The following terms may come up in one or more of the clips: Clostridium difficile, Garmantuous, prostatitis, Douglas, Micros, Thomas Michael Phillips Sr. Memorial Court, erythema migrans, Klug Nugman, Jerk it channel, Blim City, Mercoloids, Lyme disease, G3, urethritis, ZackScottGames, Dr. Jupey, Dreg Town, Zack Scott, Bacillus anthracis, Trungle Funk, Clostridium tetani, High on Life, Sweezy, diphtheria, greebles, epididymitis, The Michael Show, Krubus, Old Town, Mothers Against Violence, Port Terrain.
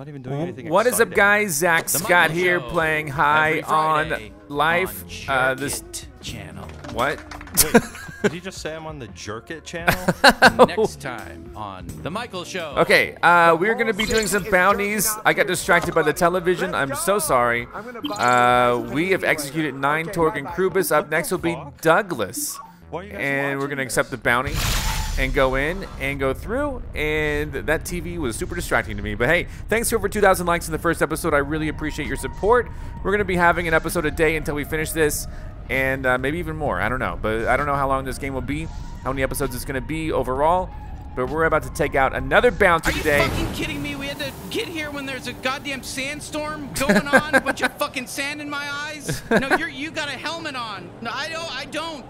not even doing anything exciting. What is up, guys? Zack Scott here, playing High on Life. On this channel. What? Wait, did you just say I'm on the Jerk It channel? Next time on The Michael Show. Okay, we're gonna be doing some bounties. I got distracted by the television. I'm so sorry. We have executed 9 Torg and Krubus. Up next will be Douglas, and we're gonna accept the bounty and go in and go through, and that TV was super distracting to me. But hey, thanks for over 2,000 likes in the first episode. I really appreciate your support. We're gonna be having an episode a day until we finish this, and maybe even more. I don't know, but I don't know how long this game will be, how many episodes it's gonna be overall, but we're about to take out another bounty today. Are you fucking kidding me? We had to get here when there's a goddamn sandstorm going on, a bunch of fucking sand in my eyes. No, you got a helmet on. No, I don't.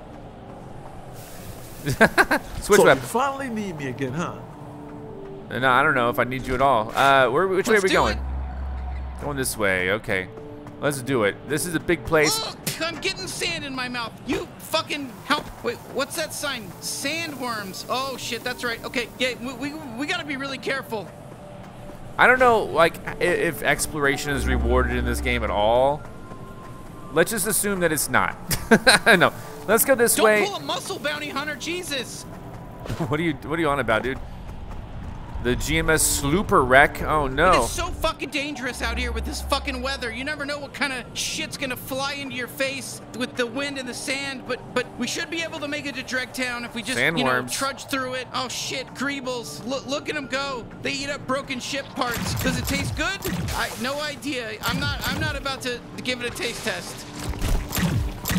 Switch so weapon. You finally need me again, huh? No, I don't know if I need you at all. Which way are we going? Going this way. Okay, let's do it. This is a big place. Look, I'm getting sand in my mouth. You fucking help. Wait, what's that sign? Sandworms. Oh shit, that's right. Okay, yeah, we gotta be really careful. I don't know, like, if exploration is rewarded in this game at all. Let's just assume that it's not. No. Let's go this way. Don't pull a muscle, bounty hunter, Jesus! What are you on about, dude? The GMS Slooper wreck. Oh no! It is so fucking dangerous out here with this fucking weather. You never know what kind of shit's gonna fly into your face with the wind and the sand. But we should be able to make it to Dreg Town if we just trudge through it. Oh shit, greebles! Look at them go. They eat up broken ship parts. Does it taste good? No idea. I'm not about to give it a taste test.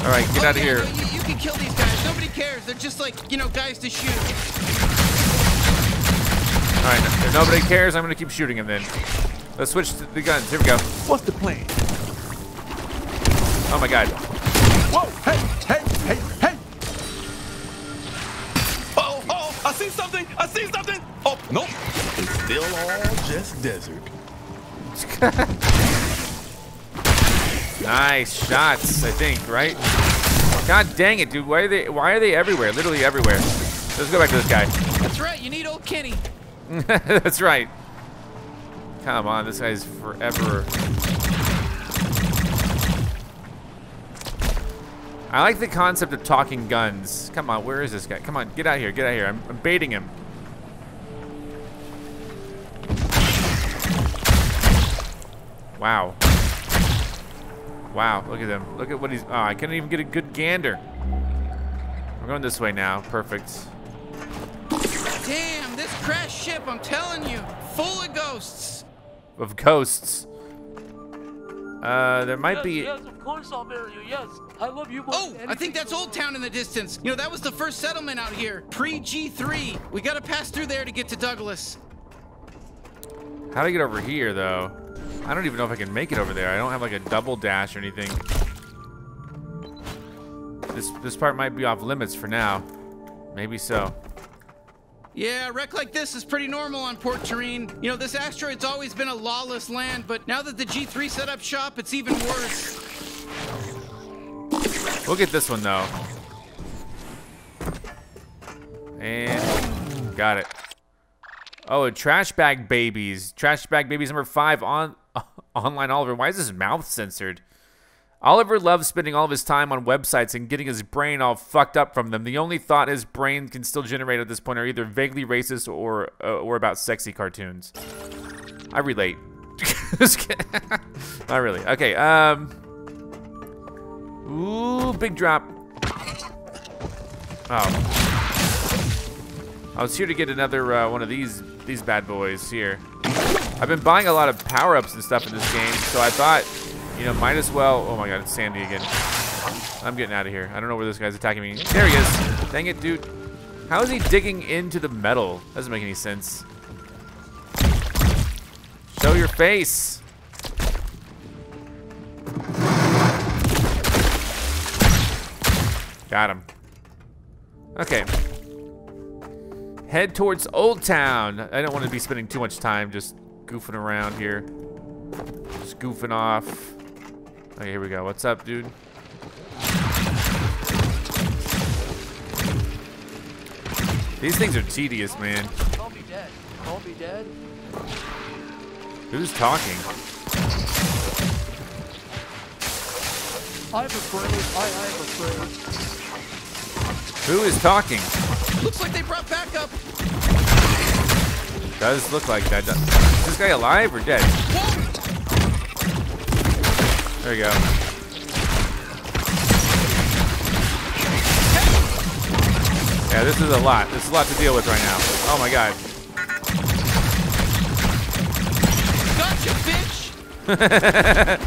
All right, get out of here. You can kill these guys. Nobody cares. They're just like, you know, guys to shoot. All right, if nobody cares, I'm going to keep shooting him then. Let's switch to the guns. Here we go. What's the plan? Oh, my God. Whoa, hey. Oh, I see something. Oh, nope. It's still all just desert. Nice shots, I think, right? God dang it, dude. Why are they everywhere? Literally everywhere. Let's go back to this guy. That's right, you need old Kenny. That's right. Come on, this guy's forever. I like the concept of talking guns. Come on, where is this guy? Come on, get out of here. I'm baiting him. Wow. Wow, look at them. Look at what he's... Oh, I couldn't even get a good gander. We're going this way now. Perfect. Damn, this crashed ship, I'm telling you. Full of ghosts. Of ghosts. There might be... Yes, of course I'll marry you, yes. I love you more than anything. I think that's Old Town in the distance. You know, that was the first settlement out here. Pre-G3. We gotta pass through there to get to Douglas. How do I get over here, though? I don't even know if I can make it over there. I don't have like a double dash or anything. This part might be off limits for now. Maybe so. Yeah, a wreck like this is pretty normal on Port Terrain. You know, this asteroid's always been a lawless land, but now that the G3 set up shop, it's even worse. We'll get this one though. And got it. Oh, trash bag babies. Trash bag babies number 5 on Online Oliver. Why is his mouth censored? Oliver loves spending all of his time on websites and getting his brain all fucked up from them. The only thought his brain can still generate at this point are either vaguely racist or about sexy cartoons. I relate. Not really. Okay. Ooh, big drop. Oh. I was here to get another one of these bad boys here. I've been buying a lot of power-ups and stuff in this game, so I thought, you know, might as well... Oh my god, it's Sandy again. I'm getting out of here. I don't know where this guy's attacking me. There he is. Dang it, dude. How is he digging into the metal? Doesn't make any sense. Show your face. Got him. Okay. Head towards Old Town. I don't want to be spending too much time just goofing around here. Just goofing off. Okay, here we go. What's up, dude? These things are tedious, man. Call me dead. Who's talking? I'm afraid. I am afraid. Who is talking? Looks like they brought backup. Does look like that. Is this guy alive or dead? Whoa. There we go. Yeah, this is a lot. This is a lot to deal with right now. Oh my god. Gotcha, bitch!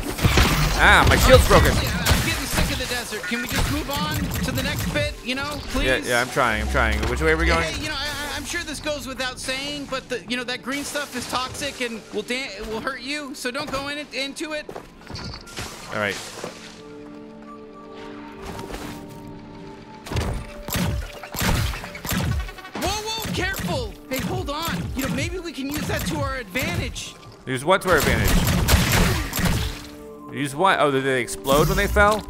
Ah, my shield's broken. I'm getting sick of the desert. Can we just move on to the next bit, you know, please? Yeah, I'm trying. Which way are we going? Hey, you know, I'm sure this goes without saying, but the, you know, that green stuff is toxic and will hurt you, so don't go into it. All right. Careful! Hey, hold on. You know, maybe we can use that to our advantage. Use what to our advantage? Use what? Oh, did they explode when they fell?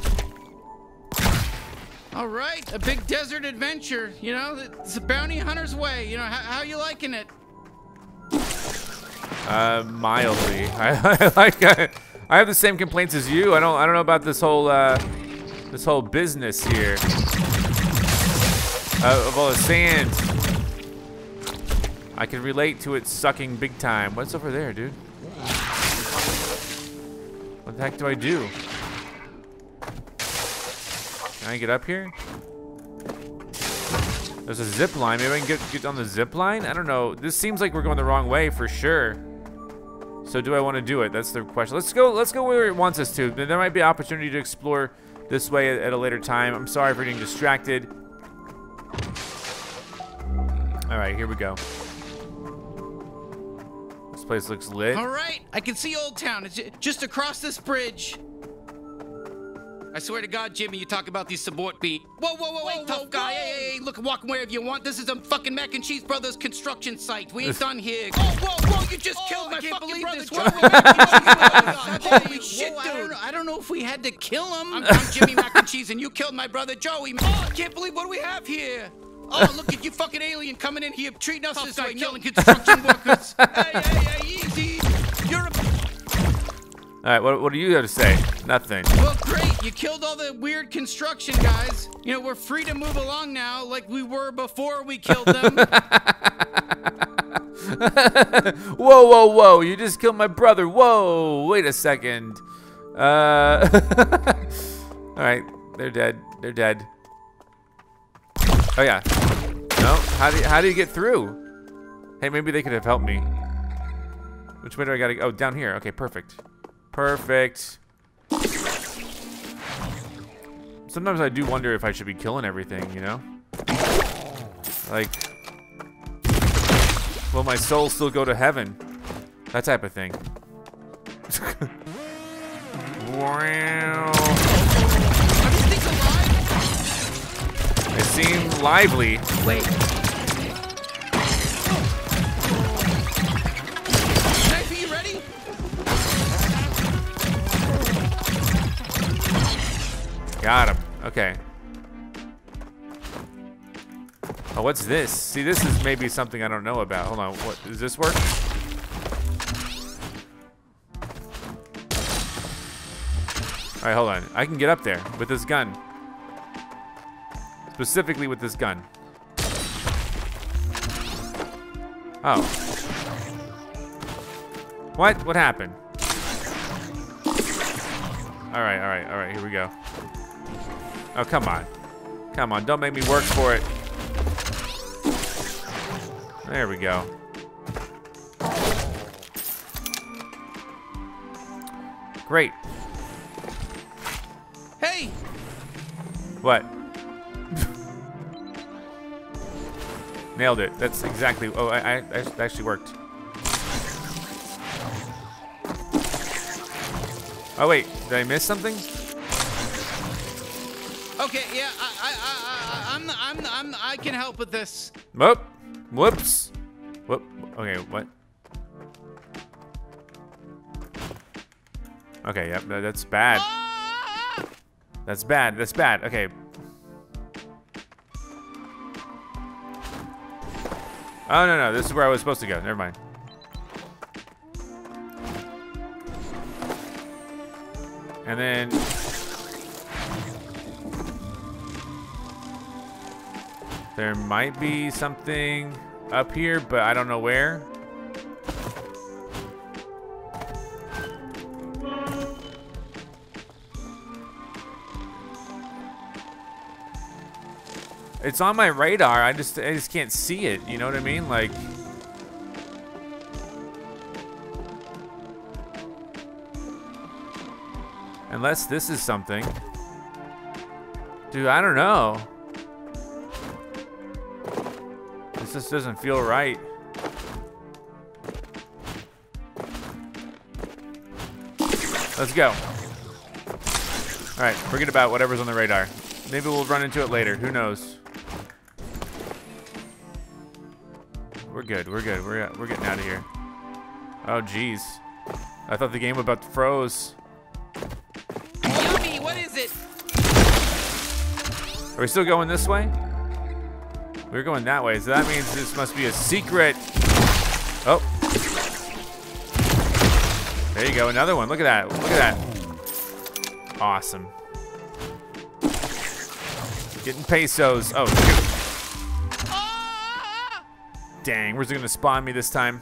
All right, a big desert adventure. You know, it's a bounty hunter's way. You know, how you liking it? Mildly. I like. I have the same complaints as you. I don't know about this whole business here of all the sand. I can relate to it sucking big time. What's over there, dude? What the heck do I do? Can I get up here? There's a zip line. Maybe I can get on the zip line? I don't know. This seems like we're going the wrong way for sure. So do I want to do it? That's the question. Let's go where it wants us to. There might be an opportunity to explore this way at a later time. I'm sorry for getting distracted. All right, here we go. This place looks lit. All right, I can see Old Town. It's just across this bridge. I swear to God, Jimmy, you talk about these support beat. Whoa, hey, tough guy. Whoa. Hey, look, walk wherever you want. This is a fucking Mac and Cheese Brothers construction site. We ain't done here. Oh, whoa, you just killed my fucking brother. Holy shit, dude. I don't know if we had to kill him. I'm Jimmy Mac and Cheese, and you killed my brother, Joey. Oh, I can't believe what do we have here. Oh, look at you fucking alien coming in here treating us this way, killing construction workers. Hey, easy. You're a... All right, what do you have to say? Nothing. Well, great. You killed all the weird construction guys. You know, we're free to move along now like we were before we killed them. Whoa. You just killed my brother. Whoa. Wait a second. All right. They're dead. Oh yeah. No. How do you get through? Hey, maybe they could have helped me. Which way do I gotta go? Oh, down here. Okay, perfect. Sometimes I do wonder if I should be killing everything, you know? Like, will my soul still go to heaven? That type of thing. Wow. They seem lively. Wait. Sniper, you ready? Got him. Okay. Oh, what's this? See, this is maybe something I don't know about. Hold on. What does this work? All right, hold on. I can get up there with this gun. Specifically with this gun. Oh. What? What happened? All right. Here we go. Oh, come on. Don't make me work for it. There we go. Great. Hey. What? Nailed it. That's exactly. Oh, I actually worked. Oh wait, did I miss something? Okay, yeah, I can help with this. Whoops. Whoop. Okay, what? Okay, yep, yeah, that's bad. Ah! That's bad. Okay. Oh, no, this is where I was supposed to go. Never mind. And then... there might be something up here, but I don't know where. It's on my radar, I just can't see it, you know what I mean? Like... unless this is something. Dude, I don't know. This just doesn't feel right. Let's go. Alright, forget about whatever's on the radar. Maybe we'll run into it later, who knows? We're good, we're good, we're getting out of here. Oh jeez. I thought the game was about to froze. Yummy, what is it? Are we still going this way? We're going that way, so that means this must be a secret. Oh. There you go, another one, look at that, look at that. Awesome. Getting pesos, oh shoot. Dang, where's it gonna spawn me this time?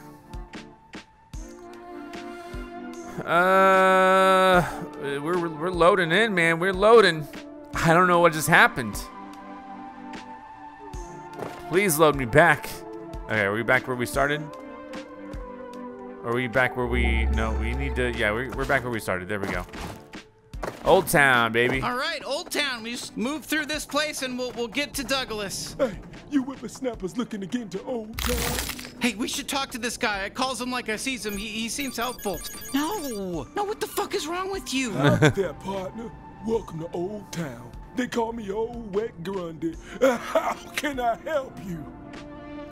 We're loading in, man. We're loading. I don't know what just happened. Please load me back. Okay, are we back where we started? Are we back where we? No, we need to. Yeah, we're back where we started. There we go. Old Town, baby. All right, Old Town. We just move through this place and we'll get to Douglas. Hey, you whippersnappers looking to get into Old Town. Hey, we should talk to this guy. I calls him like I sees him. He seems helpful. No, what the fuck is wrong with you? Up there, partner. Welcome to Old Town. They call me Old Wet Grundy. How can I help you?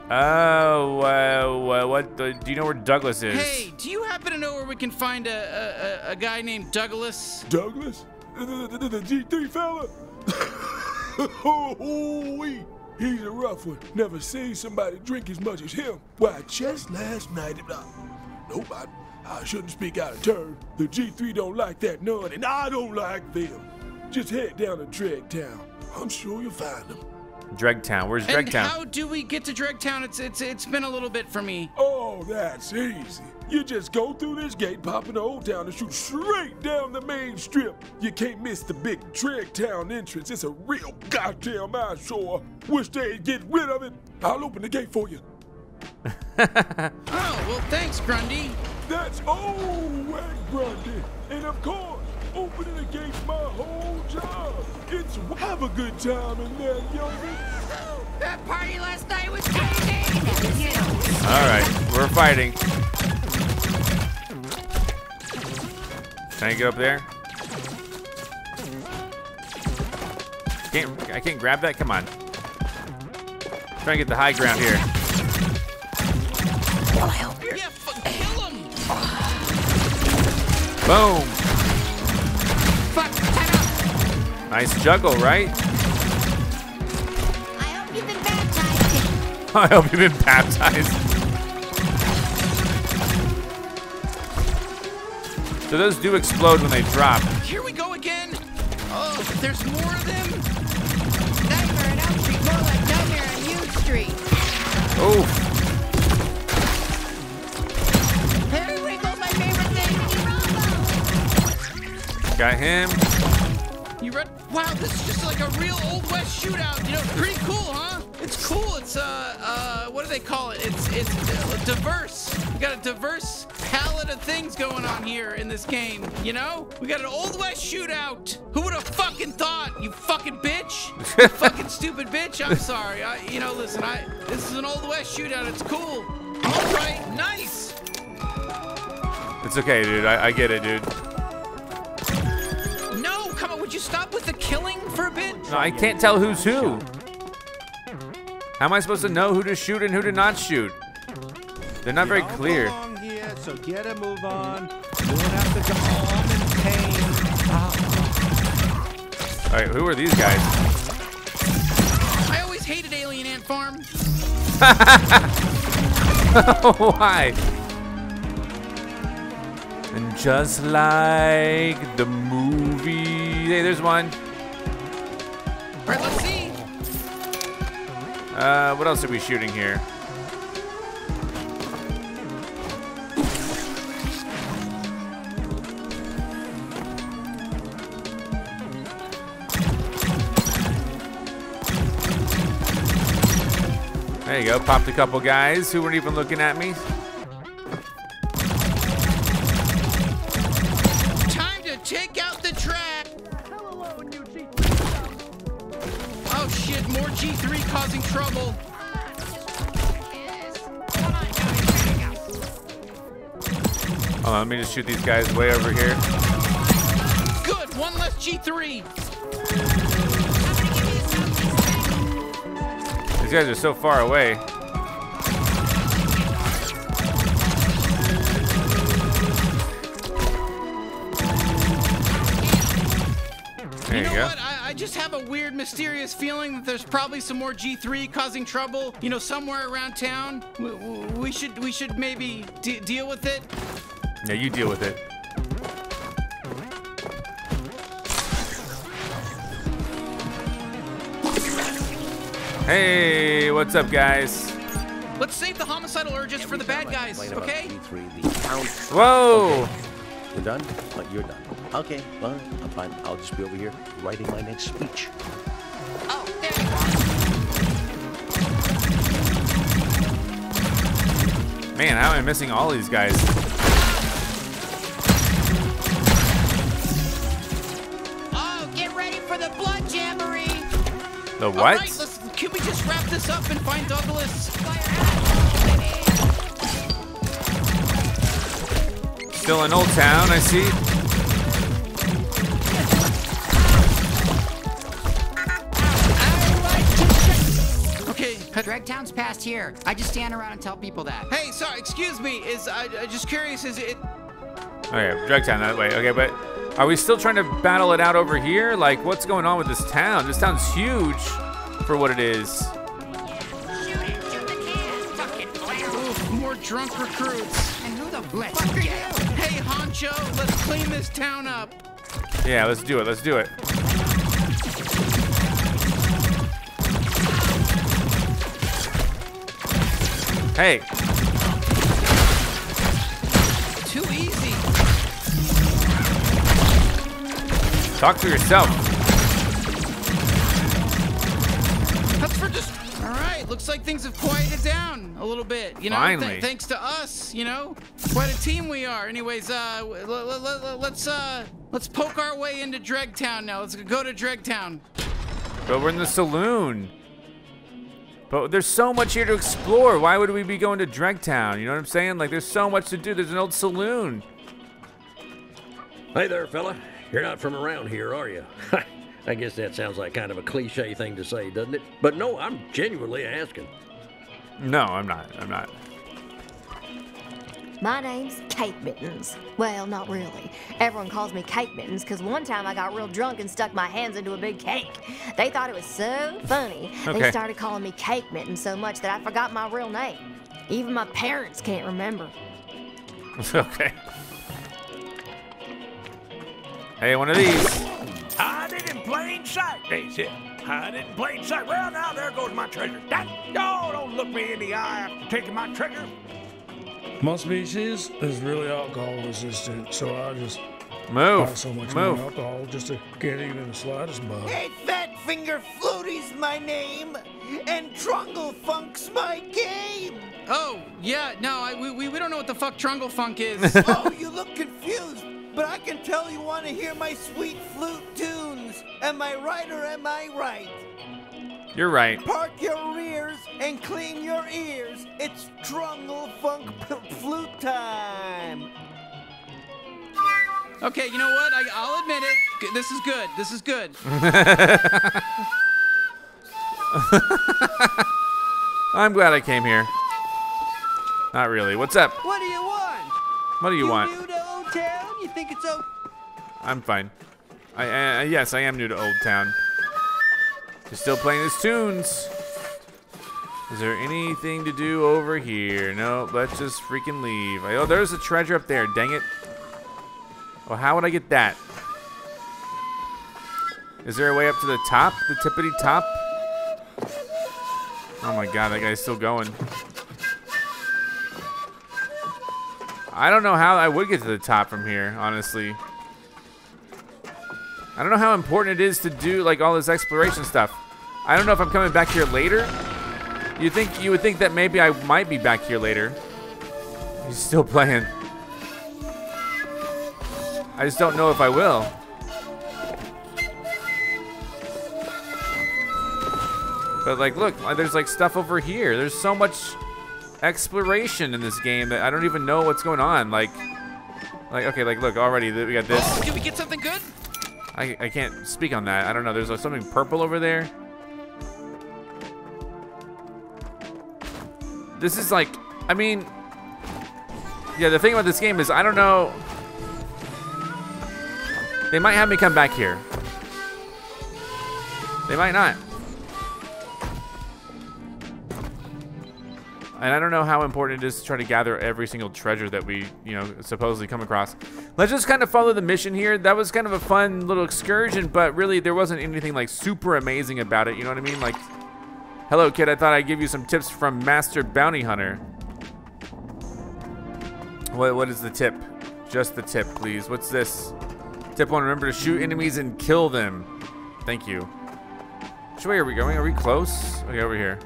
Oh, what? Do you know where Douglas is? Hey, do you happen to know where we can find a guy named Douglas? Douglas? The G3 fella? Oh, he's a rough one. Never seen somebody drink as much as him. Why, just last night, nobody. I shouldn't speak out of turn. The G3 don't like that none, and I don't like them. Just head down to Dreg Town. I'm sure you'll find them. Dreg Town. Where's Dreg Town? How do we get to Dreg Town? It's been a little bit for me. Oh, that's easy. You just go through this gate, pop into Old Town, and shoot straight down the main strip. You can't miss the big Dreg Town entrance. It's a real goddamn eyesore. Wish they'd get rid of it. I'll open the gate for you. Oh, well, thanks, Grundy. That's Old Wag Grundy, and of course. Opening the gate's my whole job. It's have a good time in there, yo. That party last night was crazy. All right, we're fighting. Can I get up there? I can't grab that. Come on. Trying to get the high ground here. I'll help you. Yeah, kill him. Boom. Nice juggle, right? I hope you've been baptized. I hope you've been baptized. So those do explode when they drop. Here we go again. Oh, there's more of them. Nightmare on Elm Street, more like Nightmare on Huge Street. Oh. Harry Winkle's my favorite thing. Got him. Wow, this is just like a real Old West shootout, you know, pretty cool, huh? It's cool, it's, what do they call it? It's diverse. We got a diverse palette of things going on here in this game, you know? We got an Old West shootout. Who would have fucking thought, you fucking bitch? You fucking stupid bitch, I'm sorry. You know, listen, this is an Old West shootout, it's cool. All right, nice. It's okay, dude, I get it, dude. Would you stop with the killing for a bit? No, I can't tell who's who. How am I supposed to know who to shoot and who to not shoot? They're not very clear. Here, so get a move on. All right, who are these guys? I always hated Alien Ant Farm. Why? And just like the movie. Hey, there's one. All right, let's see. What else are we shooting here? There you go, popped a couple guys who weren't even looking at me. Time to take out the trash. Oh shit, more G3 causing trouble. Hold on, let me just shoot these guys way over here. Good, one less G3. These guys are so far away. There you know what? I just have a weird, mysterious feeling that there's probably some more G3 causing trouble, you know, somewhere around town. We should maybe deal with it. Yeah, you deal with it. Hey, what's up, guys? Let's save the homicidal urges for the bad guys, okay? Whoa! Okay. We're done? Oh, you're done. Okay, well, I'm fine. I'll just be over here writing my next speech. Oh, there you go. Man, how am I missing all these guys? Oh, get ready for the blood jamboree! The what? All right, let's can we just wrap this up and find Douglas? Still in Old Town, I see. Okay. Dreg Town's past here. I just stand around and tell people that. Hey, sorry, excuse me. I'm just curious, is it... Okay, Dreg Town that way. Okay, but are we still trying to battle it out over here? Like, what's going on with this town? This town's huge. For what it is. Ooh, more drunk recruits. And who the blitz? Hey, honcho, let's clean this town up. Yeah, let's do it. Let's do it. Hey. Too easy. Talk for yourself. Looks like things have quieted down a little bit, you know. Finally. Thanks to us, you know. Quite a team we are. Anyways, let's poke our way into Dreg Town now. Let's go to Dreg Town. But we're in the saloon. But there's so much here to explore. Why would we be going to Dreg Town? You know what I'm saying? Like, there's so much to do. There's an old saloon. Hey there, fella. You're not from around here, are you? I guess that sounds like kind of a cliche thing to say, doesn't it? But no, I'm genuinely asking. No, I'm not. I'm not. My name's Cake Mittens. Well, not really. Everyone calls me Cake Mittens because one time I got real drunk and stuck my hands into a big cake. They thought it was so funny. Okay. They started calling me Cake Mittens so much that I forgot my real name. Even my parents can't remember. Okay. Hey, one of these. Hide it in plain sight, they said. Hide it in plain sight. Well, now there goes my treasure. Don't look me in the eye after taking my treasure. My species is really alcohol resistant, so I just buy so much more alcohol just to get even the slightest buzz. Hey, Fat Finger Flutie's my name, and Trungle Funk's my game. Oh, yeah, no, we don't know what the fuck Trungle Funk is. Oh, you look confused. But I can tell you want to hear my sweet flute tunes. Am I right or am I right? You're right. Park your rears and clean your ears. It's Trungle Funk flute time. Okay, you know what? I'll admit it. This is good. This is good. I'm glad I came here. Not really. What's up? What do you want? What do you want? New to Old Town? You think it's old? I'm fine. Yes, I am new to Old Town. You're still playing his tunes. Is there anything to do over here? No, let's just freaking leave. Oh, there's a treasure up there. Dang it. Well, how would I get that? Is there a way up to the top? The tippity top? Oh my god, that guy's still going. I don't know how I would get to the top from here, honestly. I don't know how important it is to do like all this exploration stuff. I don't know if I'm coming back here later. You would think that maybe I might be back here later. He's still playing. I just don't know if I will. But like, look, there's like stuff over here. There's so much exploration in this game that I don't even know what's going on. Like okay, like look, already we got this. Can we get something good? I can't speak on that. I don't know. There's something purple over there. This is like, I mean, yeah, the thing about this game is I don't know. They might have me come back here. They might not. And I don't know how important it is to try to gather every single treasure that we, you know, supposedly come across. Let's just kind of follow the mission here. That was kind of a fun little excursion, but really there wasn't anything like super amazing about it. You know what I mean? Like, hello kid, I thought I'd give you some tips from Master Bounty Hunter. What is the tip? Just the tip, please. What's this? Tip one, remember to shoot enemies and kill them. Thank you. Which way are we going? Are we close? Okay, over here.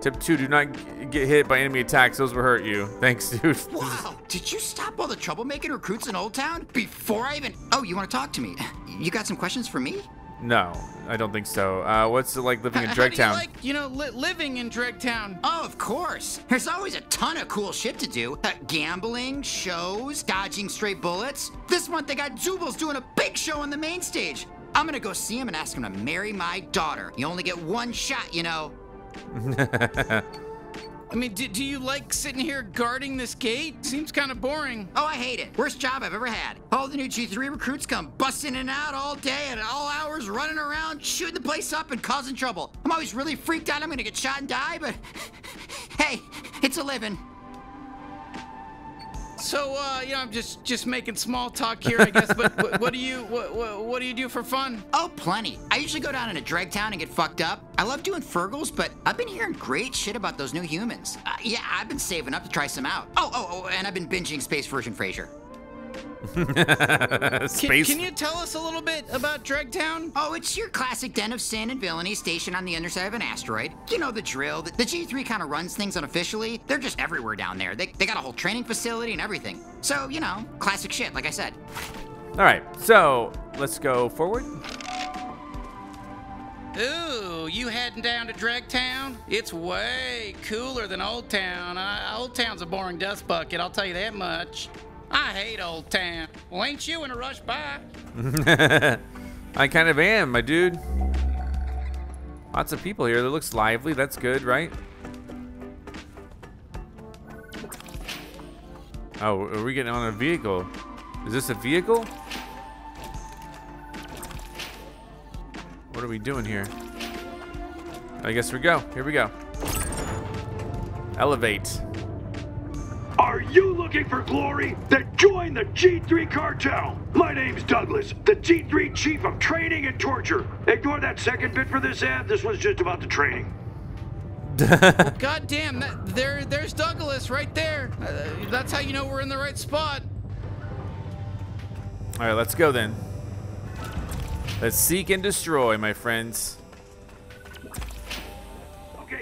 Tip two, do not get hit by enemy attacks. Those will hurt you. Thanks, dude. Wow, did you stop all the troublemaking recruits in Old Town before I even... Oh, you want to talk to me? You got some questions for me? No, I don't think so. What's it like living in Dreg Town? You know, living in Dreg Town. Oh, of course. There's always a ton of cool shit to do. Gambling, shows, dodging stray bullets. This month they got Jubal's doing a big show on the main stage. I'm gonna go see him and ask him to marry my daughter. You only get one shot, you know. I mean, do you like sitting here guarding this gate? Seems kind of boring. Oh, I hate it. Worst job I've ever had. All the new G3 recruits come busting in and out all day and all hours, running around, shooting the place up and causing trouble. I'm always really freaked out I'm gonna get shot and die, but hey, it's a living. So, you know, I'm just making small talk here, I guess. But what do you do for fun? Oh, plenty. I usually go down into Dreg Town and get fucked up. I love doing Fergles, but I've been hearing great shit about those new humans. Yeah, I've been saving up to try some out. Oh, and I've been binging Space Version Frasier. Can you tell us a little bit about Dreg Town? Oh, it's your classic den of sin and villainy stationed on the underside of an asteroid. You know the drill. The G3 kind of runs things unofficially. They're just everywhere down there. They got a whole training facility and everything. So, you know, classic shit, like I said. All right, so let's go forward. Ooh, you heading down to Dreg Town? It's way cooler than Old Town. Old Town's a boring dust bucket, I'll tell you that much. I hate Old Town. Well, ain't you in a rush by? I kind of am, my dude. Lots of people here. That looks lively. That's good, right? Oh, are we getting on a vehicle? Is this a vehicle? What are we doing here? I guess we go. Here we go. Elevate. Are you looking for glory? Then join the G3 cartel. My name's Douglas, the G3 chief of training and torture. Ignore that second bit for this ad. This was just about the training. Well, goddamn, there's Douglas right there. That's how you know we're in the right spot. All right, let's go then. Let's seek and destroy, my friends.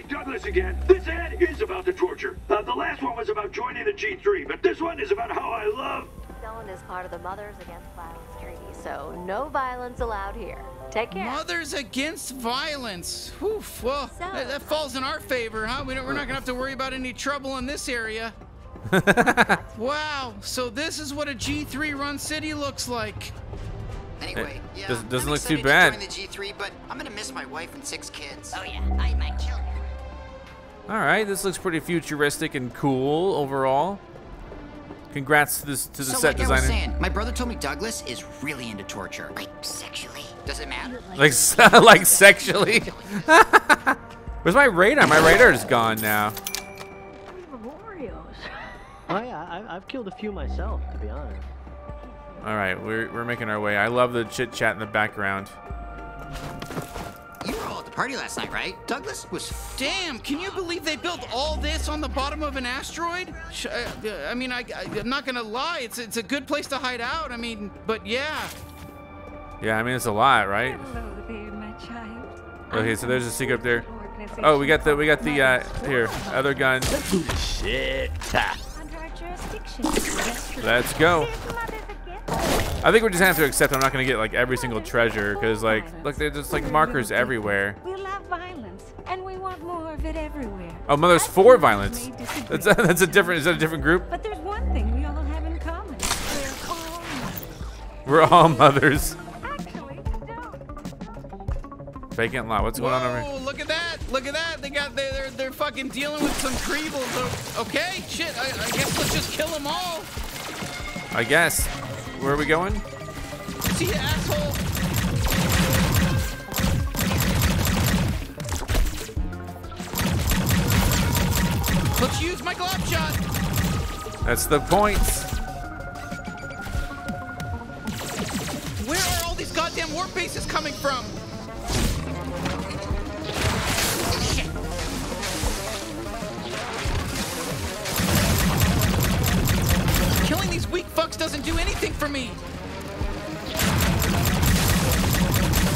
Douglas again. This ad is about the torture. The last one was about joining the G3, but this one is about how I love. Zone is part of the Mothers Against Violence treaty, so no violence allowed here. Take care. Mothers Against Violence. Oof. Well, so, that falls in our favor, huh? We're not gonna have to worry about any trouble in this area. Wow. So this is what a G3-run city looks like. Anyway, yeah. Doesn't look too bad. I'm excited to join the G3, but I'm gonna miss my wife and 6 kids. Oh yeah, I might kill you. All right, this looks pretty futuristic and cool overall. Congrats to the set designer. So like I was saying, my brother told me Douglas is really into torture. Like sexually? Does it matter? Like sexually? Where's my radar? My radar is gone now. Oh yeah, I've killed a few myself, to be honest. All right, we're making our way. I love the chit chat in the background. You were all at the party last night, right? Douglas was... Damn, can you believe they built all this on the bottom of an asteroid? I mean, I'm not gonna lie, it's a good place to hide out, I mean, but yeah. Yeah, I mean, it's a lot, right? Hello there, my child. Okay, so there's a secret up there. Oh, we got the here, other gun. Let's do this shit. Under our jurisdiction. Let's go. I think we just have to accept I'm not gonna get like every single treasure, because like, look, there's just like markers everywhere. We love violence, and we want more of it everywhere. Oh, Mothers for Violence. That's a different. Is that a different group? But there's one thing we all have in common. We're all mothers. Vacant lot. What's going on over here? Look at that! Look at that! They got they're fucking dealing with some greebles. Okay, shit. I guess let's just kill them all. I guess. Where are we going? See you, asshole. Let's use my glove shot. That's the points. Where are all these goddamn warp bases coming from? Killing these weak fucks doesn't do anything for me.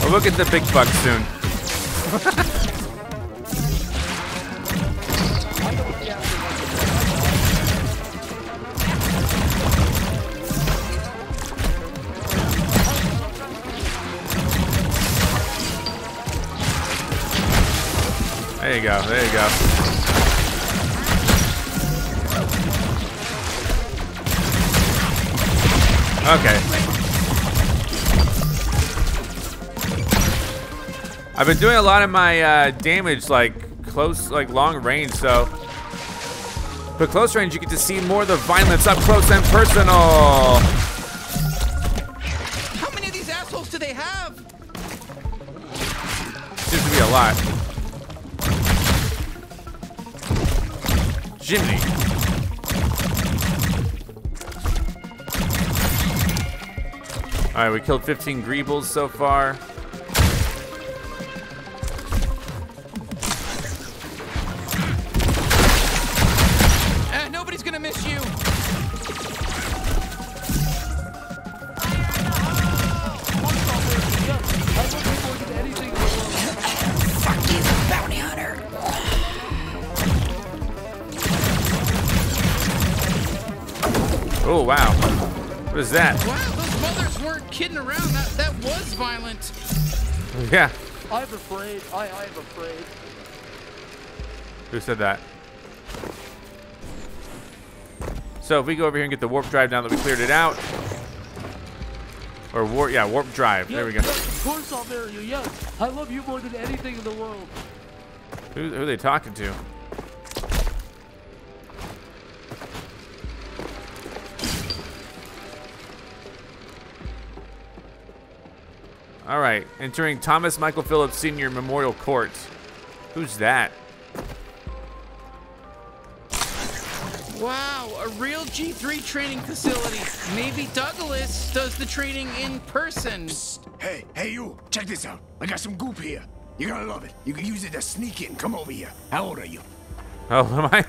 We'll look at the big bucks soon. There you go. There you go. Okay. I've been doing a lot of my damage, like close, like long range. So, but close range, you get to see more of the violence up close and personal. How many of these assholes do they have? Seems to be a lot. Jiminy. All right, we killed 15 greebles so far. Nobody's gonna miss you. Fuck you, bounty hunter. Oh wow, what is that? Wow. Mothers weren't kidding around. That was violent. Yeah. I'm afraid. I'm afraid. Who said that? So if we go over here and get the warp drive now that we cleared it out. Or warp, yeah, warp drive. Yes, there we go. Yes, of course I'll marry you. Yes, I love you more than anything in the world. Who are they talking to? All right, entering Thomas Michael Phillips Sr. Memorial Court. Who's that? Wow, a real G3 training facility. Maybe Douglas does the training in person. Psst. Hey you, check this out. I got some goop here. You're gonna love it. You can use it to sneak in. Come over here. How old are you? How old am I?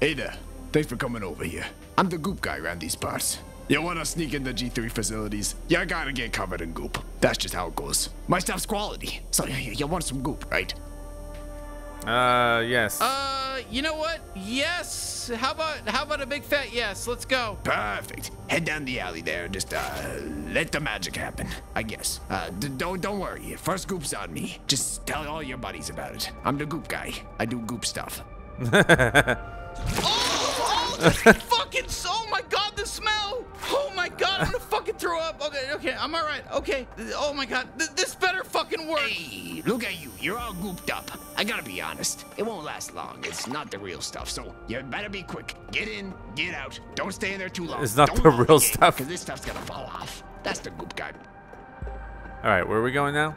Hey there. Thanks for coming over here. I'm the goop guy around these parts. You wanna sneak into G3 facilities? You gotta get covered in goop. That's just how it goes. My stuff's quality. So you want some goop, right? Yes. You know what? Yes. How about a big fat yes? Let's go. Perfect. Head down the alley there and just let the magic happen, I guess. Don't worry. First goop's on me. Just tell all your buddies about it. I'm the goop guy. I do goop stuff. Fucking oh my god, the smell! Oh my god, I'm gonna fucking throw up. Okay, I'm all right. Okay. Oh my god, this better fucking work. Hey, look at you. You're all gooped up. I gotta be honest. It won't last long. It's not the real stuff. So you better be quick. Get in, get out. Don't stay in there too long. It's not the real stuff. Because this stuff's gonna fall off. That's the goop guy. All right, where are we going now?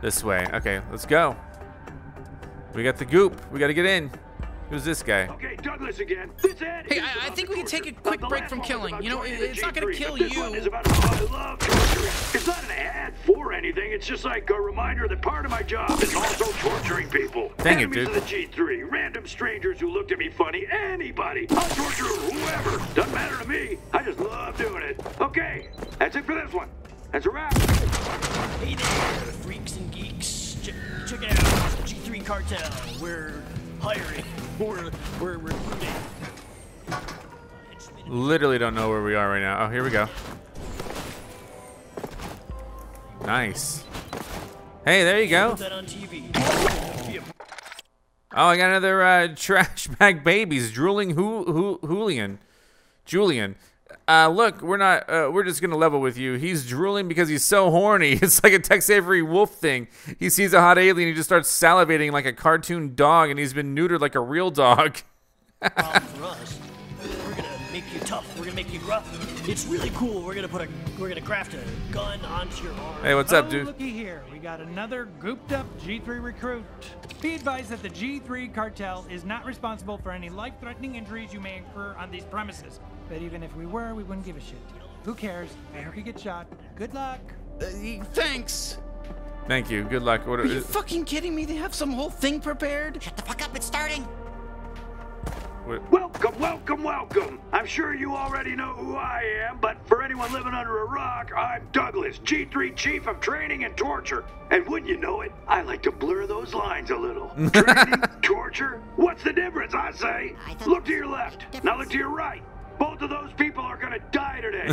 This way. Okay, let's go. We got the goop. We gotta get in. Who's this guy? Okay, Douglas again. This ad hey, I think we can take a quick break from killing. You know, it's not going to kill you. It's not an ad for anything. It's just like a reminder that part of my job is also torturing people. Dang it, dude. Enemies of the G3, random strangers who looked at me funny, anybody. I'll torture whoever. Doesn't matter to me. I just love doing it. Okay, that's it for this one. That's a wrap. Hey there, freaks and geeks. Check it out. G3 Cartel. We're hiring. We're recruiting. Literally don't know where we are right now. Oh, here we go. Nice. Hey, there you go. Oh, I got another trash bag babies drooling Julian. Look, we're not. We're just gonna level with you. He's drooling because he's so horny. It's like a Tex Avery Wolf thing. He sees a hot alien, he just starts salivating like a cartoon dog, and he's been neutered like a real dog. For us, we're gonna make you tough. We're gonna make you rough. It's really cool. We're gonna put a. We're gonna craft a gun onto your arm. Hey, what's up, dude? Looky here. We got another gooped up G3 recruit. Be advised that the G3 cartel is not responsible for any life-threatening injuries you may incur on these premises. But even if we were, we wouldn't give a shit. Who cares? I hope you get shot. Good luck. Thanks. Thank you. Good luck. What are you fucking kidding me? They have some whole thing prepared? Shut the fuck up. It's starting. What? Welcome, welcome, welcome. I'm sure you already know who I am, but for anyone living under a rock, I'm Douglas, G3 Chief of Training and Torture. And wouldn't you know it, I like to blur those lines a little. Training, torture? What's the difference, I say? Look to your left. Now look to your right. Both of those people are gonna die today.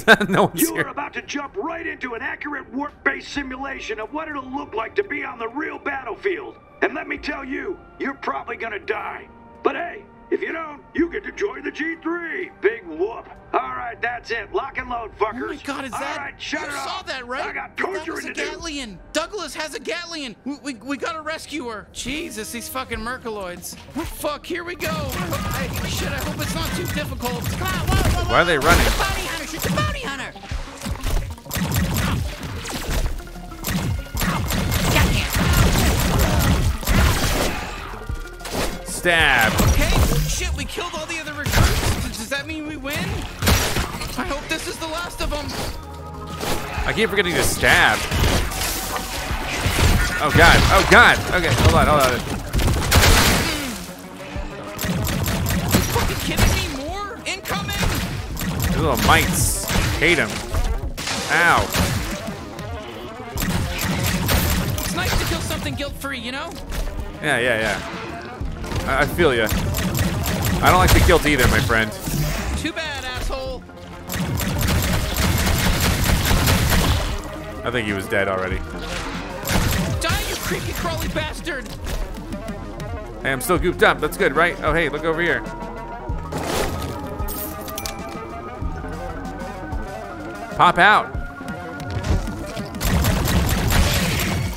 You are about to jump right into an accurate warp-based simulation of what it'll look like to be on the real battlefield. And let me tell you, you're probably gonna die. But hey, if you don't, you get to join the G3. Big whoop. All right, that's it. Lock and load, fuckers. Oh my God, is that? All right, shut it off. You saw that, right? I got torture in the Gatlian. Douglas has a Gatlian. We gotta rescue her. Jesus, these fucking Mercoloids. Fuck, here we go. Hey, shit, I hope it's not too difficult. Come on, whoa. Why are they running? Shoot the bounty hunter. Shoot the bounty hunter. Stab. Okay, shit, we killed all the other recruits. Does that mean we win? I hope this is the last of them. I keep forgetting to stab. Oh God, oh God. Okay, hold on. You fucking kidding me? More incoming? These little mites. Hate him. Ow. It's nice to kill something guilt-free, you know? Yeah. I feel ya. I don't like the guilt either, my friend. Too bad, asshole. I think he was dead already. Die, you creepy crawly bastard! Hey, I'm still gooped up. That's good, right? Oh, hey, look over here. Pop out.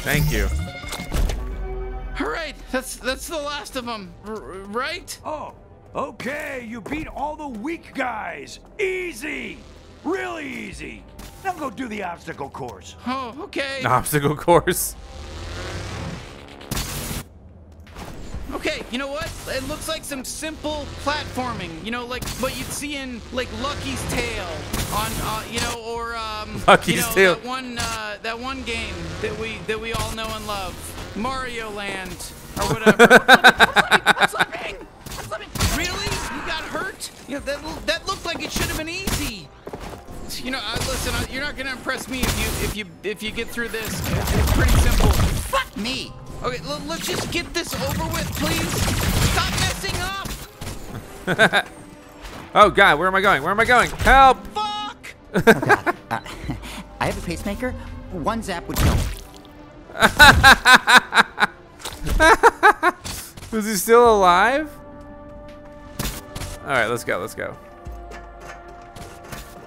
Thank you. That's the last of them, right? Oh, okay, you beat all the weak guys. Easy, really easy. Now go do the obstacle course. Oh, okay. Obstacle course. Okay, you know what? It looks like some simple platforming, you know, like what you'd see in like Lucky's Tale on, you know, or Lucky's Tale. That one game that we all know and love, Mario Land. Or whatever. Really? You got hurt? You know, that looked like it should have been easy. You know, listen, you're not gonna impress me if you get through this. It's pretty simple. Fuck me. Okay, let's just get this over with, please. Stop messing up. Oh God, where am I going? Help! Fuck! Oh God. I have a pacemaker. One zap would kill me. Is he still alive? All right, let's go.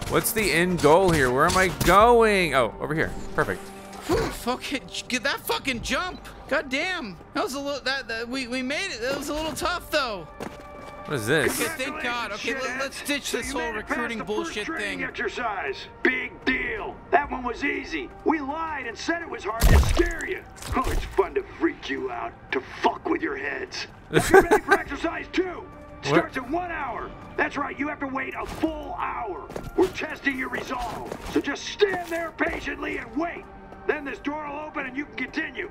What's the end goal here? Where am I going? Oh, over here. Perfect. Fucking get that fucking jump. God damn. That was a little. We made it. That was a little tough though. What is this? Okay, thank God. Okay, let's ditch this whole recruiting bullshit thing. Exercise. Big deal. That one was easy. We lied and said it was hard to scare you. Oh, it's fun to freak you out, to fuck with your heads. Now you're ready for exercise 2. Starts in 1 hour. That's right, you have to wait a full hour. We're testing your resolve. So just stand there patiently and wait. Then this door will open and you can continue.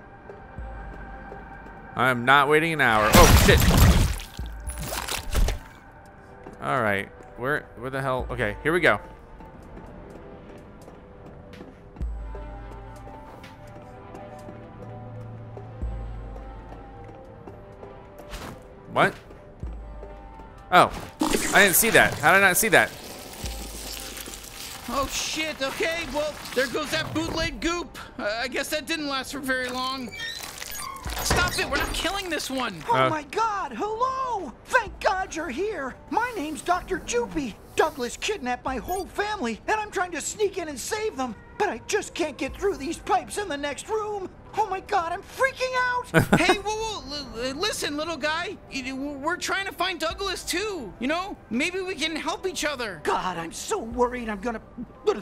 I'm not waiting an hour. Oh, shit. All right. Where the hell? Okay, here we go. What? Oh, I didn't see that. How did I not see that? Oh shit, okay, well, there goes that bootleg goop. I guess that didn't last for very long. Stop it, we're not killing this one. Oh my God, hello! Thank God you're here. My name's Dr. Jupey. Douglas kidnapped my whole family, and I'm trying to sneak in and save them. But I just can't get through these pipes in the next room. Oh my God, I'm freaking out! Hey, whoa, listen, little guy. We're trying to find Douglas too. You know, maybe we can help each other. God, I'm so worried. I'm gonna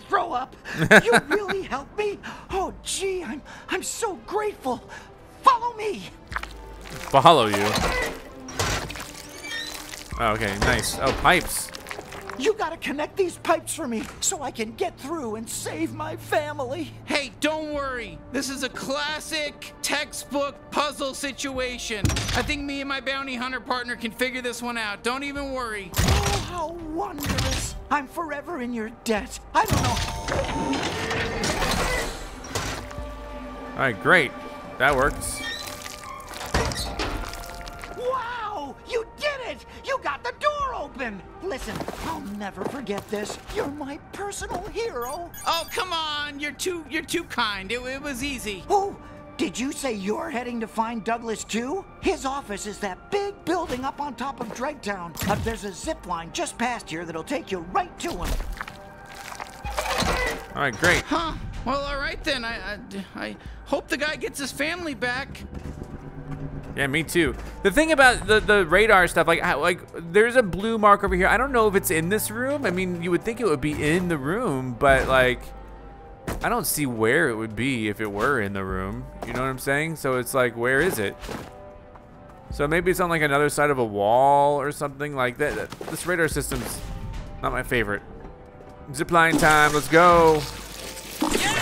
throw up. You really helped me. Oh, gee, I'm so grateful. Follow me. Follow you. Oh, okay, nice. Oh, pipes. You gotta connect these pipes for me so I can get through and save my family. Hey, don't worry. This is a classic textbook puzzle situation. I think me and my bounty hunter partner can figure this one out. Don't even worry. Oh, how wondrous. I'm forever in your debt. I don't know. All right, great. That works. Wow, you did it. You got the door open. Listen, I'll never forget this. You're my personal hero. Oh, come on. You're too kind. It was easy. Oh, did you say you're heading to find Douglas too? His office is that big building up on top of Dreg Town. There's a zip line just past here that'll take you right to him. All right, great. Huh? Well, all right then. I hope the guy gets his family back. Yeah, me too. The thing about the radar stuff, like there's a blue mark over here. I don't know if it's in this room. I mean, you would think it would be in the room, but like, I don't see where it would be if it were in the room. You know what I'm saying? So it's like, where is it? So maybe it's on like another side of a wall or something like that. This radar system's not my favorite. Zipline time, let's go. Yeah!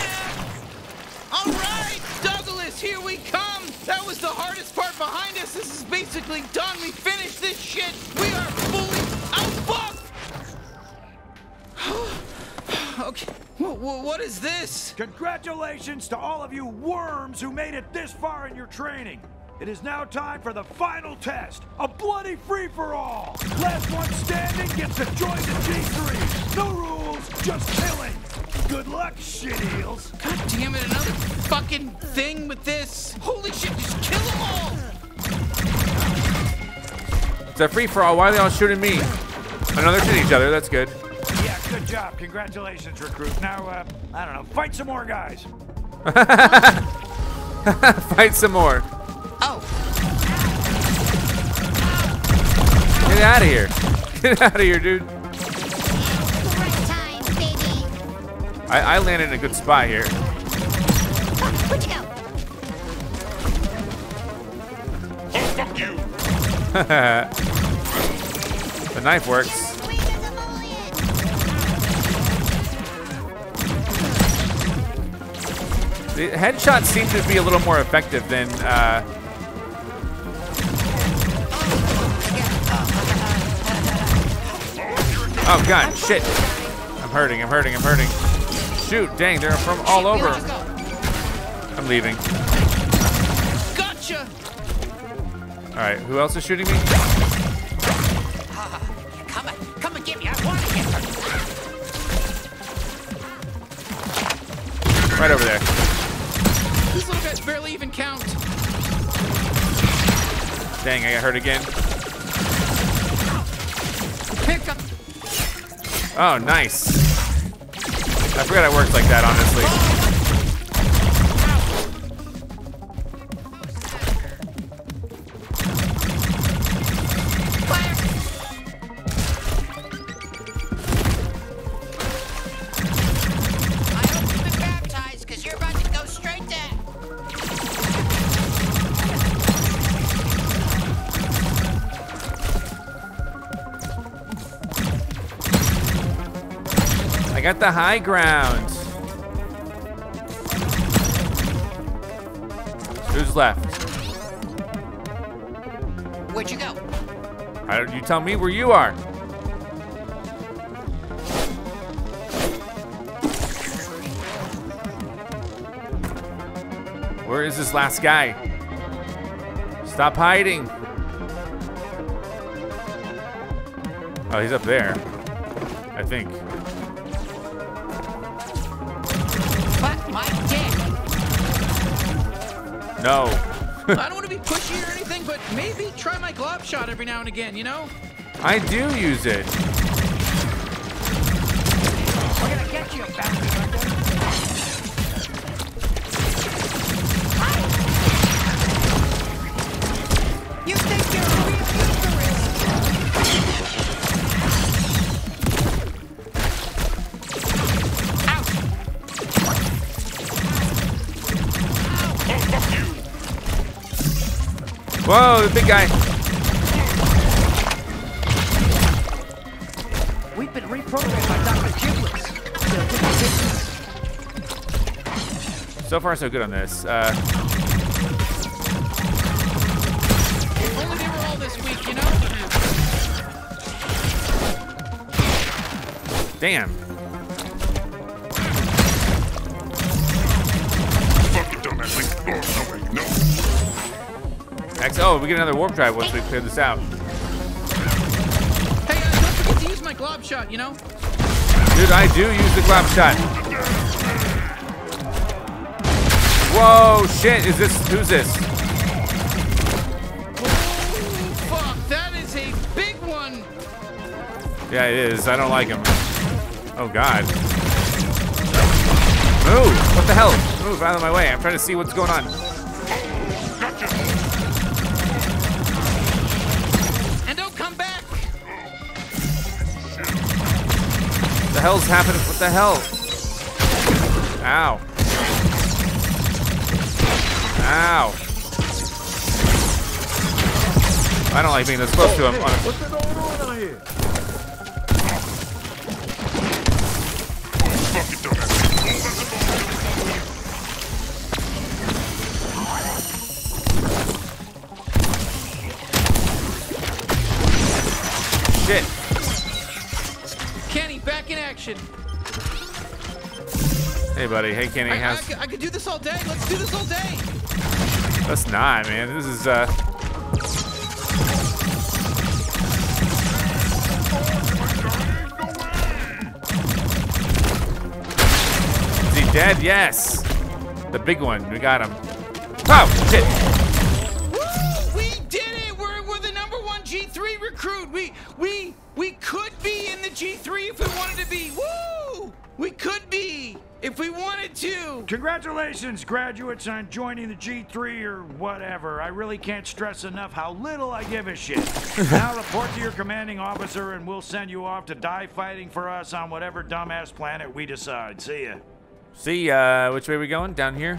All right, Douglas, here we come. That was the hardest part behind us. This is basically done. We finished this shit. We are fully outbooked. Okay, what is this? Congratulations to all of you worms who made it this far in your training. It is now time for the final test, a bloody free-for-all. Last one standing gets to join the G3. No rules, just killing. Good luck, shit eels. God damn it, another fucking thing with this. Holy shit, just kill them all. It's a free-for-all. Why are they all shooting me? I know they're shooting each other. That's good. Yeah, good job. Congratulations, recruit. Now, I don't know, fight some more guys. Fight some more. Oh. Get out of here. Get out of here, dude. Time, baby. I landed in a good spot here. Oh, where'd you go? Oh, fuck you. The knife works. The headshots seem to be a little more effective than oh God, shit. I'm hurting. Shoot, dang, they're from all over. I'm leaving. Gotcha! All right, who else is shooting me? Come and get me, I want to get her. Right over there. These little guys barely even count. Dang, I got hurt again. Pick up. Oh, nice. I forgot it worked like that, honestly. I hope you've been baptized, because you're about to go straight down. I got the high ground. left. Where'd you go? How did you tell me where you are? Where is this last guy? Stop hiding. Oh, he's up there, I think. Fuck my dick. No. I don't want to be pushy or anything, but maybe try my glob shot every now and again, you know? I do use it. We're gonna get you, bastard. Whoa, the big guy. We've been reprogrammed by Dr. Jupey. So far, so good on this. If only they were all this week, you know? Damn. Fucking dumbass. Oh, no, wait, no. Oh, we get another warp drive once we clear this out. Hey, don't forget to use my glob shot, you know? Dude, I do use the glob shot. Whoa, shit, is this, who's this? Holy fuck, that is a big one. Yeah, it is, I don't like him. Oh, God. Move, what the hell? Move out of my way, I'm trying to see what's going on. What the hell's happening? What the hell? Ow. Ow. I don't like being this close to him. Hey, what's going on here? Hey, buddy. Hey, Kenny. I could do this all day. Let's do this all day. Let's not, man. This is, Is he dead? Yes. The big one. We got him. Oh, shit. Woo! We did it. We're the number one G3 recruit. We could be in the G3 if we wanted to be. Woo! We could be if we wanted to. Congratulations, graduates, on joining the G3 or whatever. I really can't stress enough how little I give a shit. Now report to your commanding officer and we'll send you off to die fighting for us on whatever dumbass planet we decide. See ya. See ya. Which way are we going? Down here?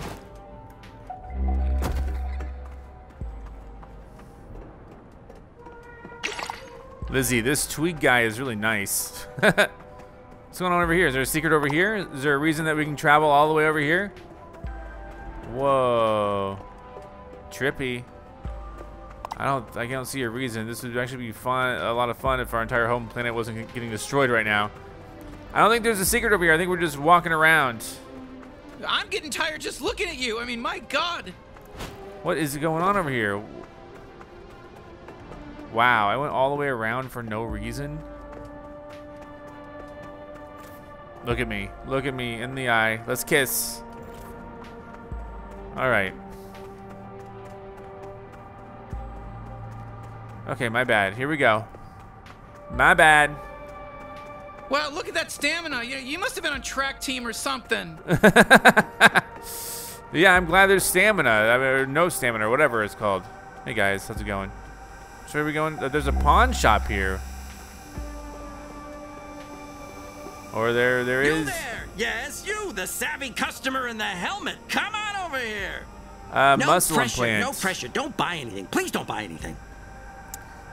Lizzie, this tweed guy is really nice. What's going on over here? Is there a secret over here? Is there a reason that we can travel all the way over here? Whoa. Trippy. I don't see a reason. This would actually be fun, a lot of fun if our entire home planet wasn't getting destroyed right now. I don't think there's a secret over here. I think we're just walking around. I'm getting tired just looking at you. I mean, my God. What is going on over here? Wow, I went all the way around for no reason. Look at me in the eye. Let's kiss. All right. Okay, my bad. Here we go. My bad. Wow, look at that stamina. You must have been on track team or something. Yeah, I'm glad there's stamina. I mean, or no stamina, or whatever it's called. Hey guys, how's it going? So where are we going? There's a pawn shop here. Or there is. You there? Yes, you, the savvy customer in the helmet. Come on over here. No muscle pressure, implants. No pressure. Don't buy anything. Please don't buy anything.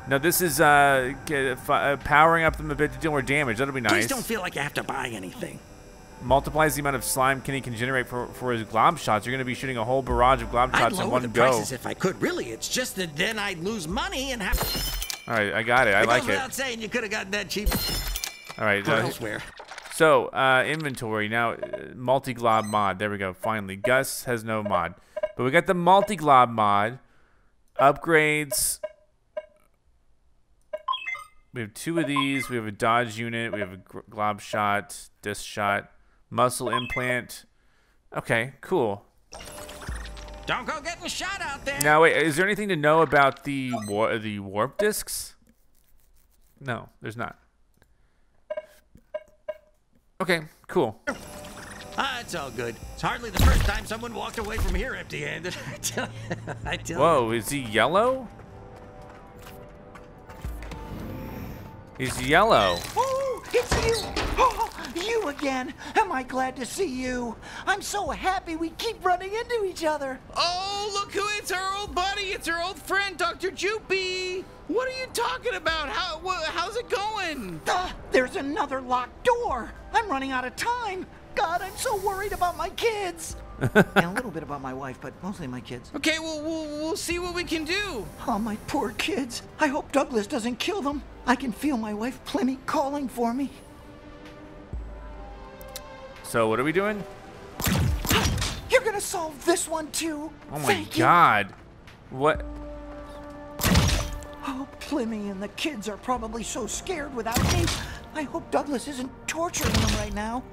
No, this is powering up them a bit to deal more damage. That'll be nice. Please don't feel like you have to buy anything. multiplies the amount of slime Kenny can generate for his glob shots. You're going to be shooting a whole barrage of glob shots in one go. I'd lower the prices if I could, really. It's just that then I'd lose money and have... All right, I got it. I like it. It goes without saying you could have gotten that cheap. All right. Elsewhere. So, inventory. Now, multi-glob mod. There we go. Finally, Gus has no mod. But we got the multi-glob mod. Upgrades. We have two of these. We have a dodge unit. We have a glob shot, disc shot, muscle implant. Okay, cool. Don't go getting shot out there. Now, wait, is there anything to know about the warp discs? No, there's not. Okay, cool. It's all good. It's hardly the first time someone walked away from here empty-handed. I tell you. Whoa, is he yellow? He's yellow. Oh, it's you! Oh, you again! Am I glad to see you? I'm so happy we keep running into each other. Oh, look who it's our old buddy! It's our old friend, Dr. Jupey! What are you talking about? How's it going? There's another locked door! I'm running out of time! God, I'm so worried about my kids! And a little bit about my wife, but mostly my kids. Okay, well, we'll see what we can do. Oh, my poor kids. I hope Douglas doesn't kill them. I can feel my wife Plenty calling for me. So what are we doing? You're gonna solve this one too. Oh my God. What? Oh, Plenty and the kids are probably so scared without me. I hope Douglas isn't torturing them right now.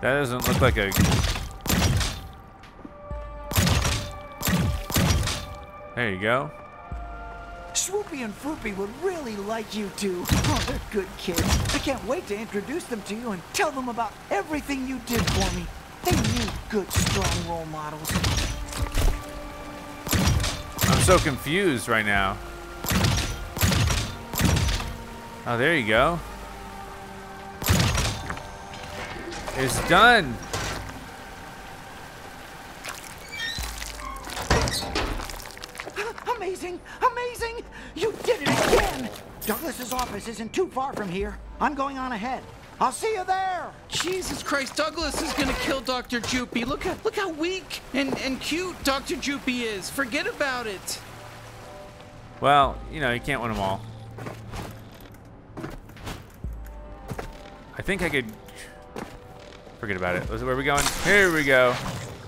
That doesn't look like a... There you go. Swoopy and Froopy would really like you two. Oh, they're good kids. I can't wait to introduce them to you and tell them about everything you did for me. They need good, strong role models. I'm so confused right now. Oh, there you go. It's done. Amazing, amazing! You did it again! Douglas's office isn't too far from here. I'm going on ahead. I'll see you there! Jesus Christ, Douglas is gonna kill Dr. Jupey. Look how weak and cute Dr. Jupey is. Forget about it. Well, you know, you can't win them all. I think I could... Forget about it. Where are we going? Here we go.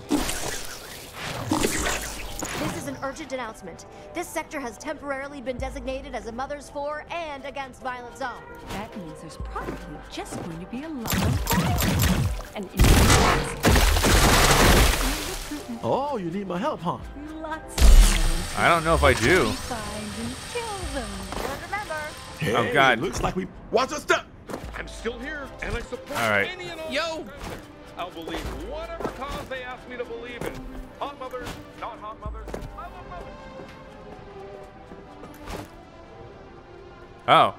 This is an urgent announcement. This sector has temporarily been designated as a Mothers for and Against Violence zone. That means there's probably just going to be a lot of violence. And injuries. Oh, you need my help, huh? Lots of I don't know if I do. Find and kill them. But remember. Hey, oh God! Looks like we watch us step. I'm still here, and I support any and all. Yo! I'll believe whatever cause they ask me to believe in. Hot mothers, not hot mothers, I love mothers. Oh.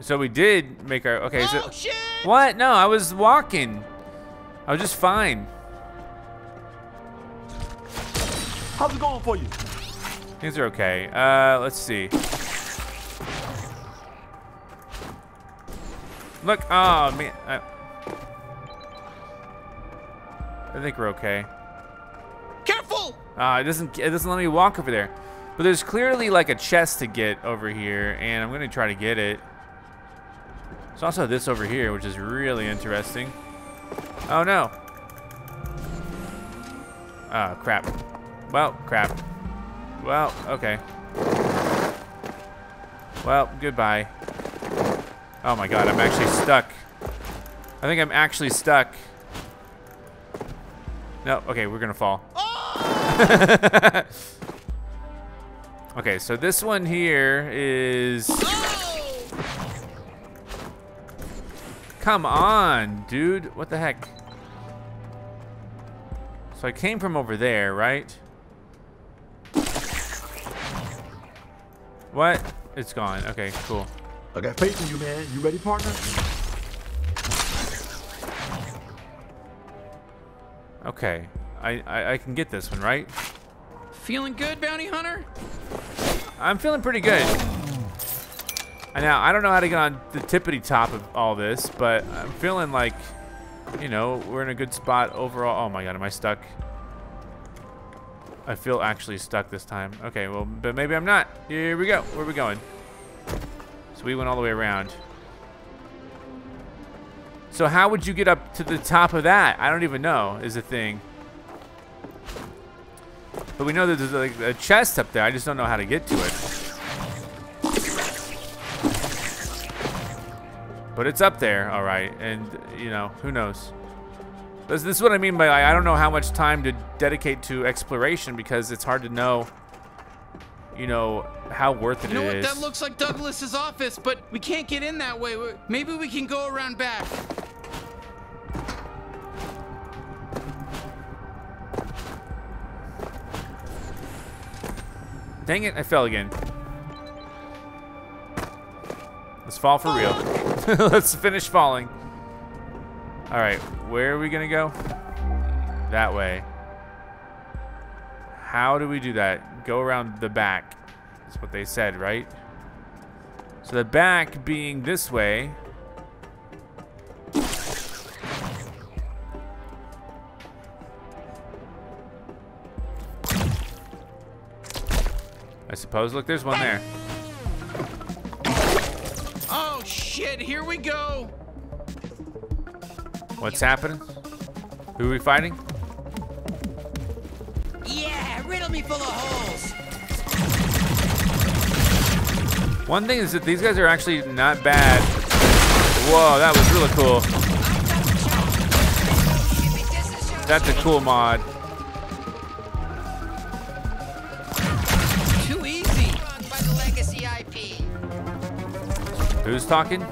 So we did make our... Okay, oh, so... Shit. What? No, I was walking. I was just fine. How's it going for you? Things are okay. Let's see. Look, oh man, I think we're okay. Careful! It doesn't let me walk over there. But there's clearly like a chest to get over here, and I'm gonna try to get it. There's also this over here, which is really interesting. Oh no! Oh crap! Well, crap. Well, okay. Well, goodbye. Oh my God, I'm actually stuck. I think I'm actually stuck. No, okay, we're gonna fall. Oh! Okay, so this one here is... Oh! Come on, dude, what the heck? So I came from over there, right? What? It's gone, okay, cool. I got faith in you, man. You ready, partner? Okay. I can get this one, right? Feeling good, bounty hunter? I'm feeling pretty good. And now, I don't know how to get on the tippity top of all this, but I'm feeling like, you know, we're in a good spot overall. Oh my god, am I stuck? I feel actually stuck this time. Okay, well, but maybe I'm not. Here we go. Where are we going? So we went all the way around. So how would you get up to the top of that? I don't even know is the thing. But we know that there's like a chest up there. I just don't know how to get to it. But it's up there, all right. And you know, who knows? This is what I mean by I don't know how much time to dedicate to exploration because it's hard to know, you know, how worth it is. You know what? That looks like Douglas's office, but we can't get in that way. Maybe we can go around back. Dang it, I fell again. Let's fall for real. Let's finish falling. All right, where are we gonna go? That way. How do we do that? Go around the back. That's what they said, right? So the back being this way. I suppose, look, there's one there. Oh shit, here we go. What's happening? Who are we fighting? Yeah, riddle me full of holes. One thing is that these guys are actually not bad. Whoa, that was really cool. That's a cool mod. Too easy. By the legacy IP. Who's talking?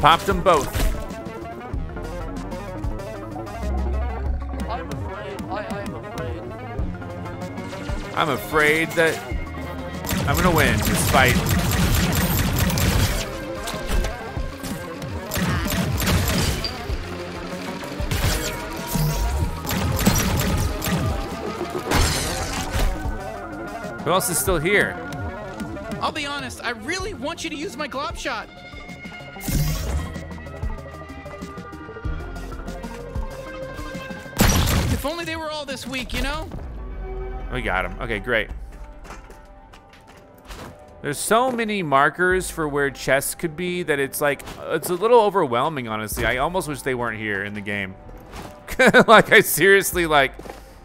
Popped them both. I'm afraid. I am afraid. I'm afraid that I'm gonna win this fight. Who else is still here? I'll be honest, I really want you to use my glob shot. If only they were all this week, you know? We got him. Okay, great. There's so many markers for where chests could be that it's like, it's a little overwhelming, honestly. I almost wish they weren't here in the game. Like, I seriously, like,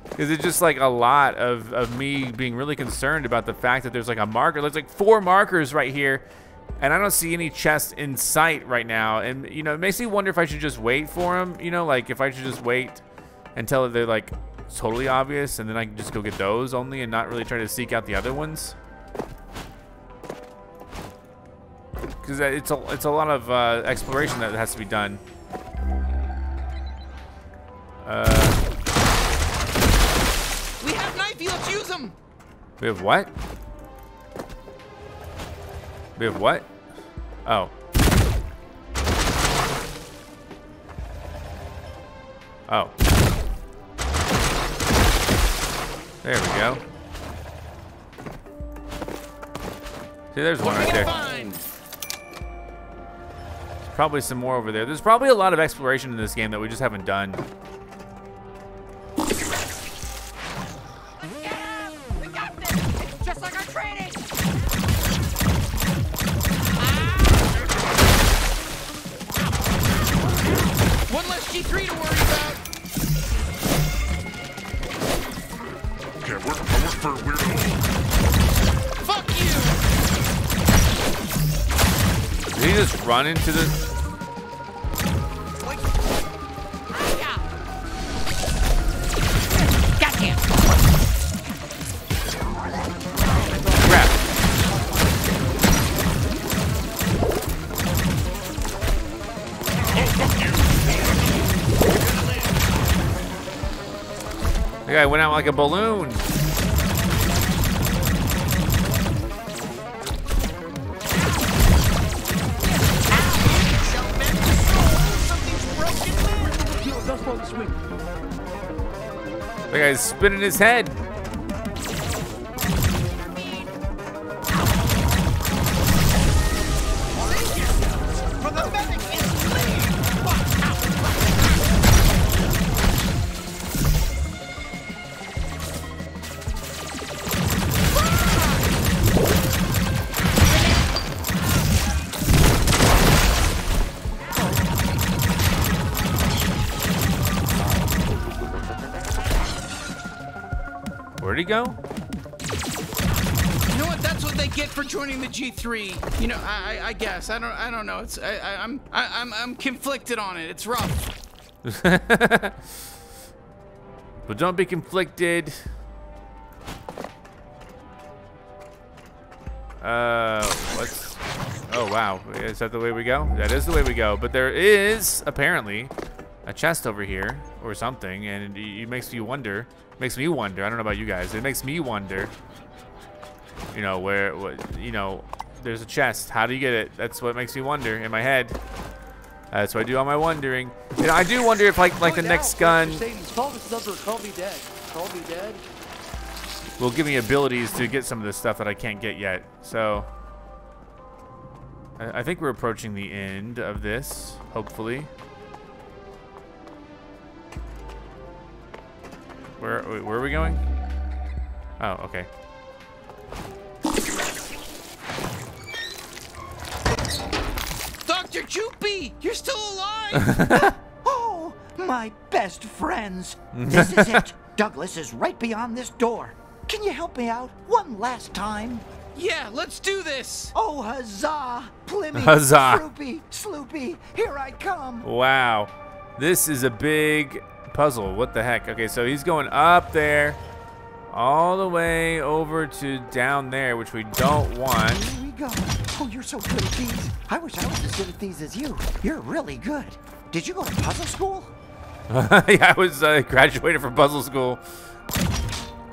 because it's just like a lot of me being really concerned about the fact that there's like a marker. There's like 4 markers right here, and I don't see any chests in sight right now. And, you know, it makes me wonder if I should just wait for them, you know, like if I should just wait until they're like totally obvious, and then I can just go get those only and not really try to seek out the other ones. Because it's a lot of exploration that has to be done. We have knifey, let's use them. We have what? We have what? Oh. Oh. There we go. See, there's one right there. There's probably some more over there. There's probably a lot of exploration in this game that we just haven't done. Yeah, we got this. It's just like our training. Ah. One less G3 to worry about. I work for a weirdo. Fuck you! Did he just run into the... Goddamn! Crap! The guy went out like a balloon. guy's spinning his head. Go. You know what? That's what they get for joining the G3. You know, I guess I don't know. It's I'm conflicted on it. It's rough. But don't be conflicted. What's? Oh wow, is that the way we go? That is the way we go. But there is apparently a chest over here or something, and it makes you wonder. Makes me wonder. I don't know about you guys. It makes me wonder. You know where? What? You know, there's a chest. How do you get it? That's what makes me wonder in my head. That's what I do all my wondering. You know, I do wonder if like the next gun will give me abilities to get some of this stuff that I can't get yet. So I think we're approaching the end of this, hopefully. Where are we going? Oh, okay. Dr. Jupey, you're still alive! Oh, my best friends. This is it. Douglas is right beyond this door. Can you help me out one last time? Yeah, let's do this. Oh, huzzah. Plimmy, huzzah. Sloopy, Sloopy, here I come. Wow. This is a big puzzle. What the heck? Okay, so he's going up there all the way over to down there, which we don't want. Here we go. Oh, you're so good at these. I wish I was as good at these as you. You're really good. Did you go to puzzle school? Yeah, I was graduated from puzzle school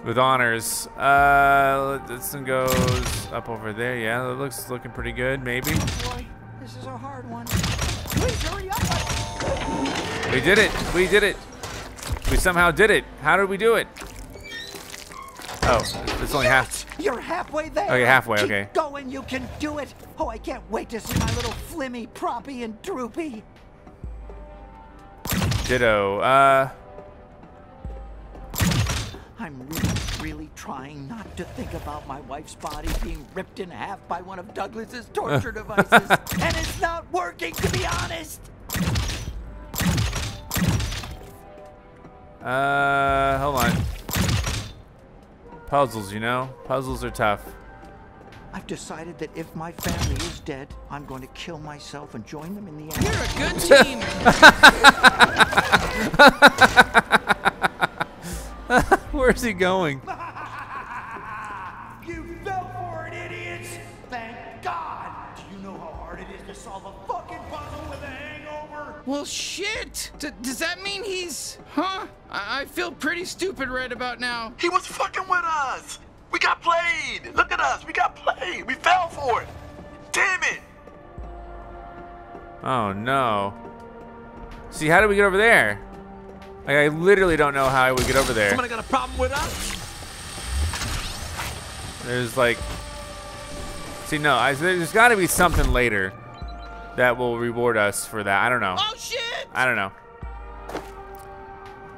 with honors. This one goes up over there. Yeah, it looks looking pretty good. Maybe. Oh boy, this is a hard one. Please hurry up. We did it. We did it. We somehow did it. How did we do it? Oh, it's only half. You're halfway there. Okay, halfway. Keep okay. Going, you can do it. Oh, I can't wait to see my little Flimmy, Proppy, and Droopy. Ditto. I'm really trying not to think about my wife's body being ripped in half by one of Douglas's torture devices, and it's not working, to be honest. Hold on. Puzzles, you know? Puzzles are tough. I've decided that if my family is dead, I'm going to kill myself and join them in the end. You're a good team! Where's he going? You fell for it, idiots! Thank God! Do you know how hard it is to solve a fucking puzzle with a hangover? Well, shit! Does that mean he's... Huh? I feel pretty stupid right about now. He was fucking with us. We got played. Look at us. We got played. We fell for it. Damn it. Oh, no. See, how do we get over there? Like, I literally don't know how I would get over there. Somebody got a problem with us? There's like... See, no. There's got to be something later that will reward us for that. I don't know. Oh, shit. I don't know.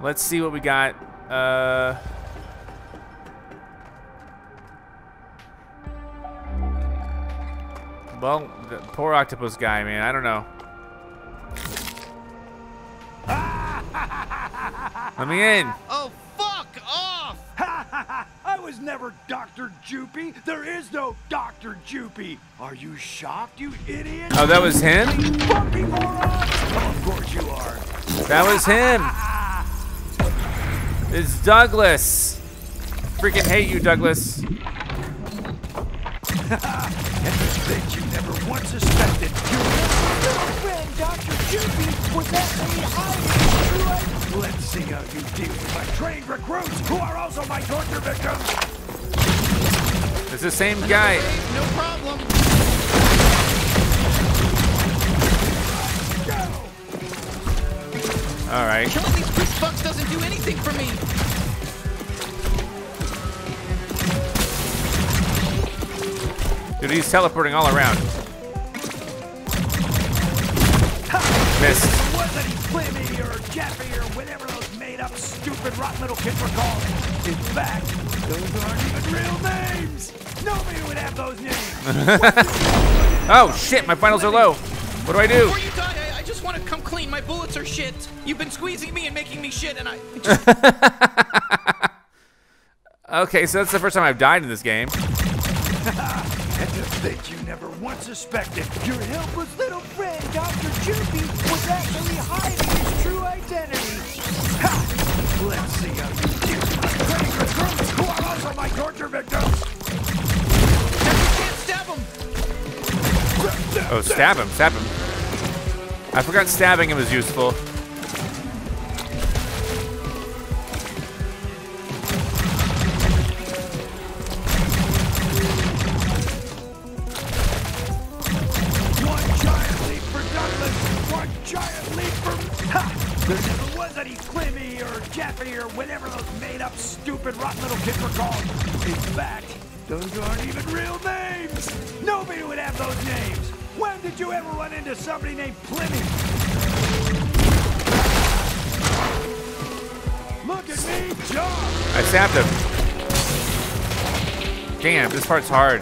Let's see what we got. Well, the poor octopus guy, man. I don't know. Let me in. Oh, fuck off! I was never Dr. Jupey. There is no Dr. Jupey. Are you shocked, you idiot? Oh, that was him? Oh, of course you are. That was him. It's Douglas. Freaking hate you, Douglas. And the things you never once suspected. Your friend, Dr. Jupey, was that me? Let's see how you deal with my trained recruits, who are also my torture victims. It's the same guy. No problem. Go. All right. Killing these prick fucks doesn't do anything for me. because he's teleporting all around. Missed. Wasn't he or Jaffy or whatever those made-up stupid rotten little kids were called? In fact, those aren't even real names. Nobody would have those names. Oh shit! My finals are low. What do I do? Before you die, I just want to come clean. My bullets are shit. You've been squeezing me and making me shit, and I. Okay, so that's the first time I've died in this game. And to think you never once suspected your helpless little friend, Dr. Jupey, was actually hiding his true identity. Ha! Let's see how you do. I'm cutting your throats who are also my torture victims. Now you can't stab him. Oh, stab him, stab him. I forgot stabbing him is useful. Or whatever those made-up, stupid, rotten little kids were called. In fact, those aren't even real names. Nobody would have those names. When did you ever run into somebody named Pliny? Look at me, John. I stabbed him. Damn, this part's hard.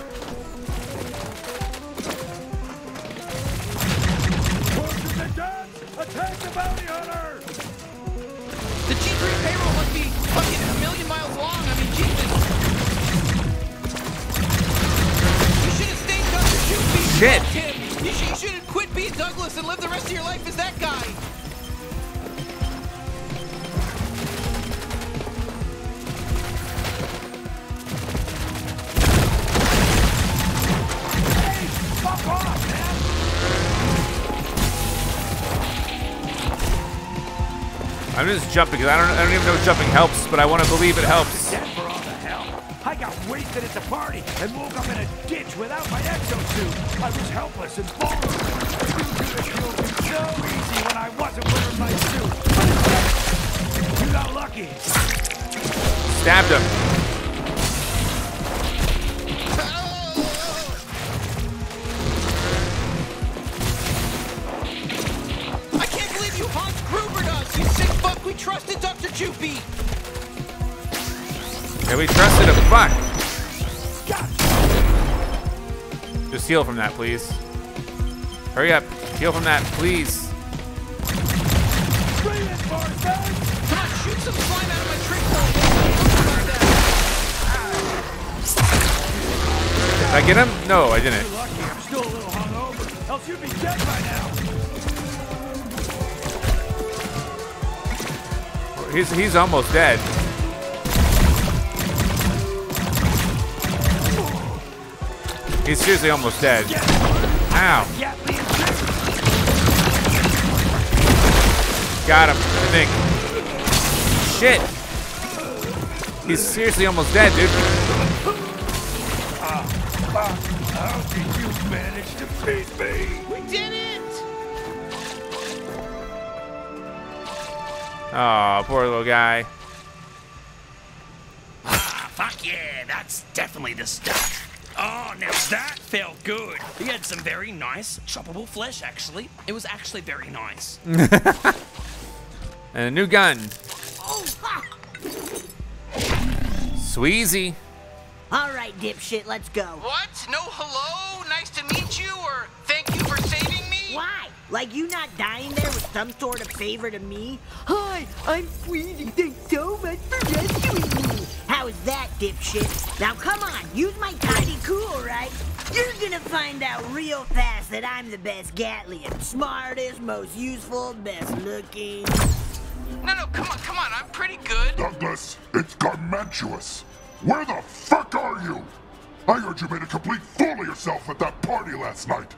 Horses and guns, attack the bounty hunter! The G3 payroll must be fucking a million miles long. I mean, Jesus. You should have stayed Dr. Jupey. Shit. Kid. You should have quit being Douglas and lived the rest of your life as that guy. Hey, fuck off, man. I'm just jumping because I don't even know if jumping helps, but I want to believe it helps. For all the hell. I got wasted at the party and woke up in a ditch without my exosuit. I was helpless and vulnerable. You could have killed me so easy when I wasn't wearing my suit. You got lucky. Stabbed him. I can't believe you honked Gruber us, you sick. We trusted Dr. Jupey. Yeah, we trusted him. Fuck. Gotcha. Just heal from that, please. Hurry up. Heal from that, please. Come on, shoot some slime out of my trick ball. Did I get him? No, I didn't. I'm still a little hungover. Else you'd be dead by now. He's almost dead. He's seriously almost dead. Ow. Got him, I think. Shit. He's seriously almost dead, dude. How did you manage to beat me? We did it! Aw, oh, poor little guy. Ah, fuck yeah, that's definitely the stuff. Oh, now that felt good. He had some very nice, choppable flesh, actually. It was actually very nice. And a new gun. Oh, ha. Sweezy. All right, dipshit, let's go. What? No hello? Nice to meet you, or thank you for saving me? Why? Like you not dying there was some sort of favor to me? Hi, I'm Sweezy. Thanks so much for rescuing me. How is that, dipshit? Now come on, use my tiny cool, right? You're gonna find out real fast that I'm the best Gatlian. Smartest, most useful, best looking. No, come on, I'm pretty good. Douglas, it's Garmantuous. Where the fuck are you? I heard you made a complete fool of yourself at that party last night.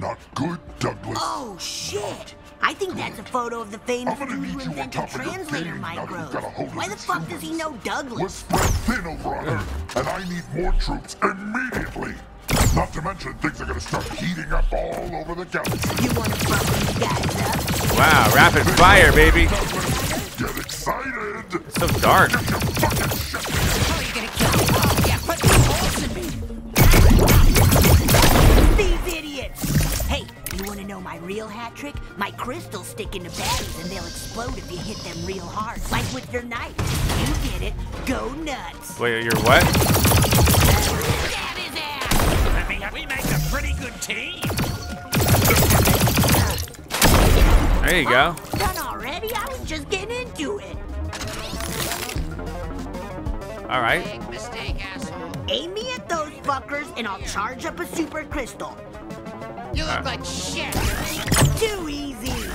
Not good, Douglas. Oh shit! Not I think good. That's a photo of the famous inventor translator Micros. Why the fuck does he know Douglas? We're spread thin over on Earth, and I need more troops immediately. Not to mention things are gonna start heating up all over the galaxy. You wanna fuck these guys up? Wow, rapid fire, baby! Douglas, get excited! It's so dark. Get your fucking shit. How are you gonna kill me? Oh yeah, put these holes in me. know my real hat trick? My crystals stick into batteries and they'll explode if you hit them real hard, like with your knife. You get it, go nuts. Wait, you're what? Stab his ass! I mean, we make a pretty good team. There you go. Oh, done already? I was just getting into it. All right. Big mistake, asshole. Aim me at those fuckers and I'll charge up a super crystal. You look like shit. Too easy.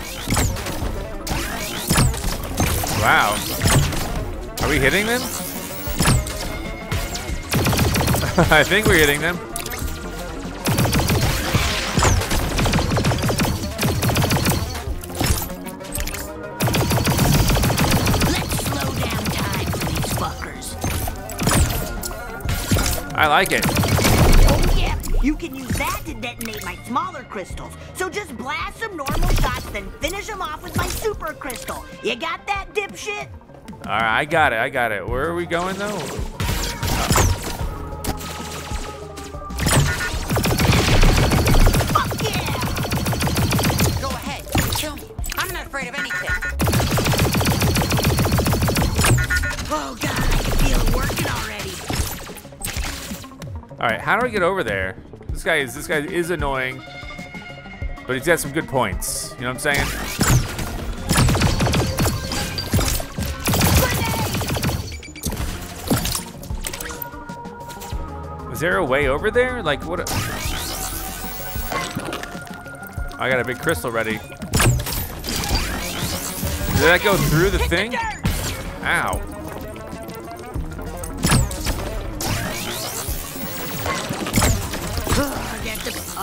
Wow. Are we hitting them? I think we're hitting them. Let's slow down time for these fuckers. I like it. Oh, yeah. You can use that to detonate my smaller crystals. So just blast some normal shots, then finish them off with my super crystal. You got that, dipshit? All right, I got it, I got it. Where are we going, though? Fuck yeah! Go ahead, kill me. I'm not afraid of anything. Oh, God, I can feel it working already. All right, how do I get over there? This guy is annoying, but he's got some good points. You know what I'm saying? Grenade! Is there a way over there? Like what? I got a big crystal ready. Did that go through the thing? Ow.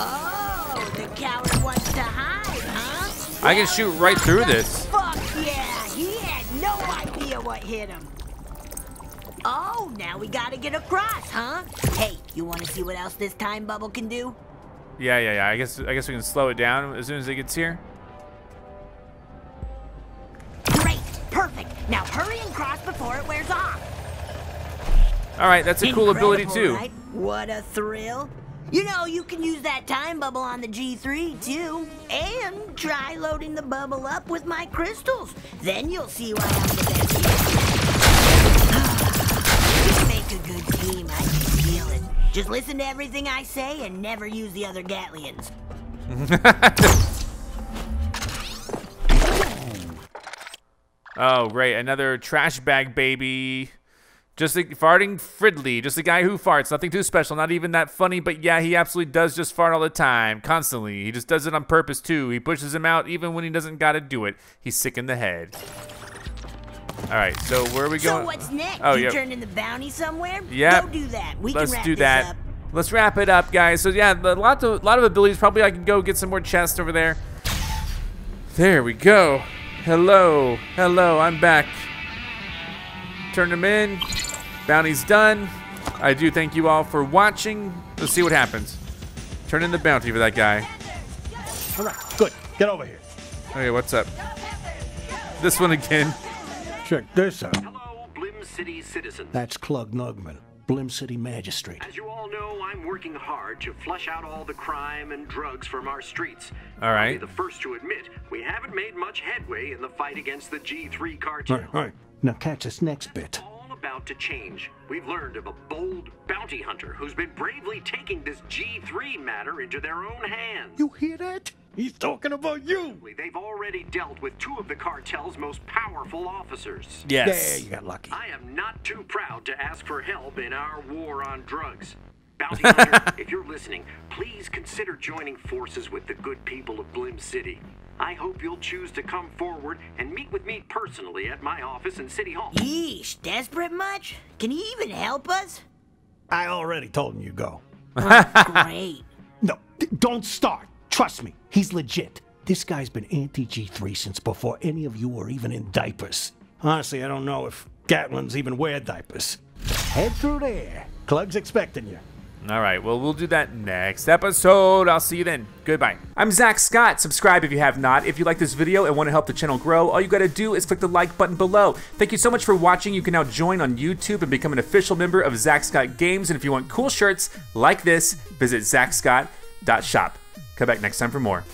Oh, the coward wants to hide, huh? I can shoot right through this. Fuck yeah, he had no idea what hit him. Oh, now we gotta get across, huh? Hey, you wanna see what else this time bubble can do? Yeah, I guess we can slow it down as soon as it gets here. Great, perfect. Now hurry and cross before it wears off. All right, that's a cool ability too. Right? What a thrill. You know, you can use that time bubble on the G3, too. And try loading the bubble up with my crystals. Then you'll see why I'm the best. We make a good team, I can feel it. Just listen to everything I say and never use the other Gatlians. Oh, right, another trash bag baby. Just like farting Fridley, just a guy who farts, nothing too special, not even that funny, but yeah, he absolutely does just fart all the time, constantly. He just does it on purpose too. He pushes him out even when he doesn't gotta do it. He's sick in the head. All right, so where are we going? So what's next? Oh, you turn in the bounty somewhere? Yeah. Go do that. Let's do that. Let's wrap it up, guys. So yeah, a lot of abilities. Probably I can go get some more chests over there. There we go. Hello, I'm back. Turn them in. Bounty's done. I do thank you all for watching. Let's see what happens. Turn in the bounty for that guy. All right, good. Get over here. Okay, what's up? This one again. Check this out. Hello, Blim City citizen. That's Klug Nugman, Blim City magistrate. As you all know, I'm working hard to flush out all the crime and drugs from our streets. All right. I'll be the first to admit we haven't made much headway in the fight against the G3 cartel. All right. Now catch this next bit. About to change. We've learned of a bold bounty hunter who's been bravely taking this G3 matter into their own hands. You hear that? He's talking about you. They've already dealt with two of the cartel's most powerful officers. Yes. Yeah, you got lucky. I am not too proud to ask for help in our war on drugs. Bounty hunter, if you're listening, please consider joining forces with the good people of Blim City. I hope you'll choose to come forward and meet with me personally at my office in City Hall. Yeesh, desperate much? Can he even help us? I already told him you go. Oh, great. No, don't start. Trust me, he's legit. This guy's been anti-G3 since before any of you were even in diapers. Honestly, I don't know if Gatlins even wear diapers. Head through there. Klug's expecting you. All right, well, we'll do that next episode. I'll see you then. Goodbye. I'm Zack Scott. Subscribe if you have not. If you like this video and want to help the channel grow, all you got to do is click the like button below. Thank you so much for watching. You can now join on YouTube and become an official member of ZackScottGames. And if you want cool shirts like this, visit ZackScott.shop. Come back next time for more.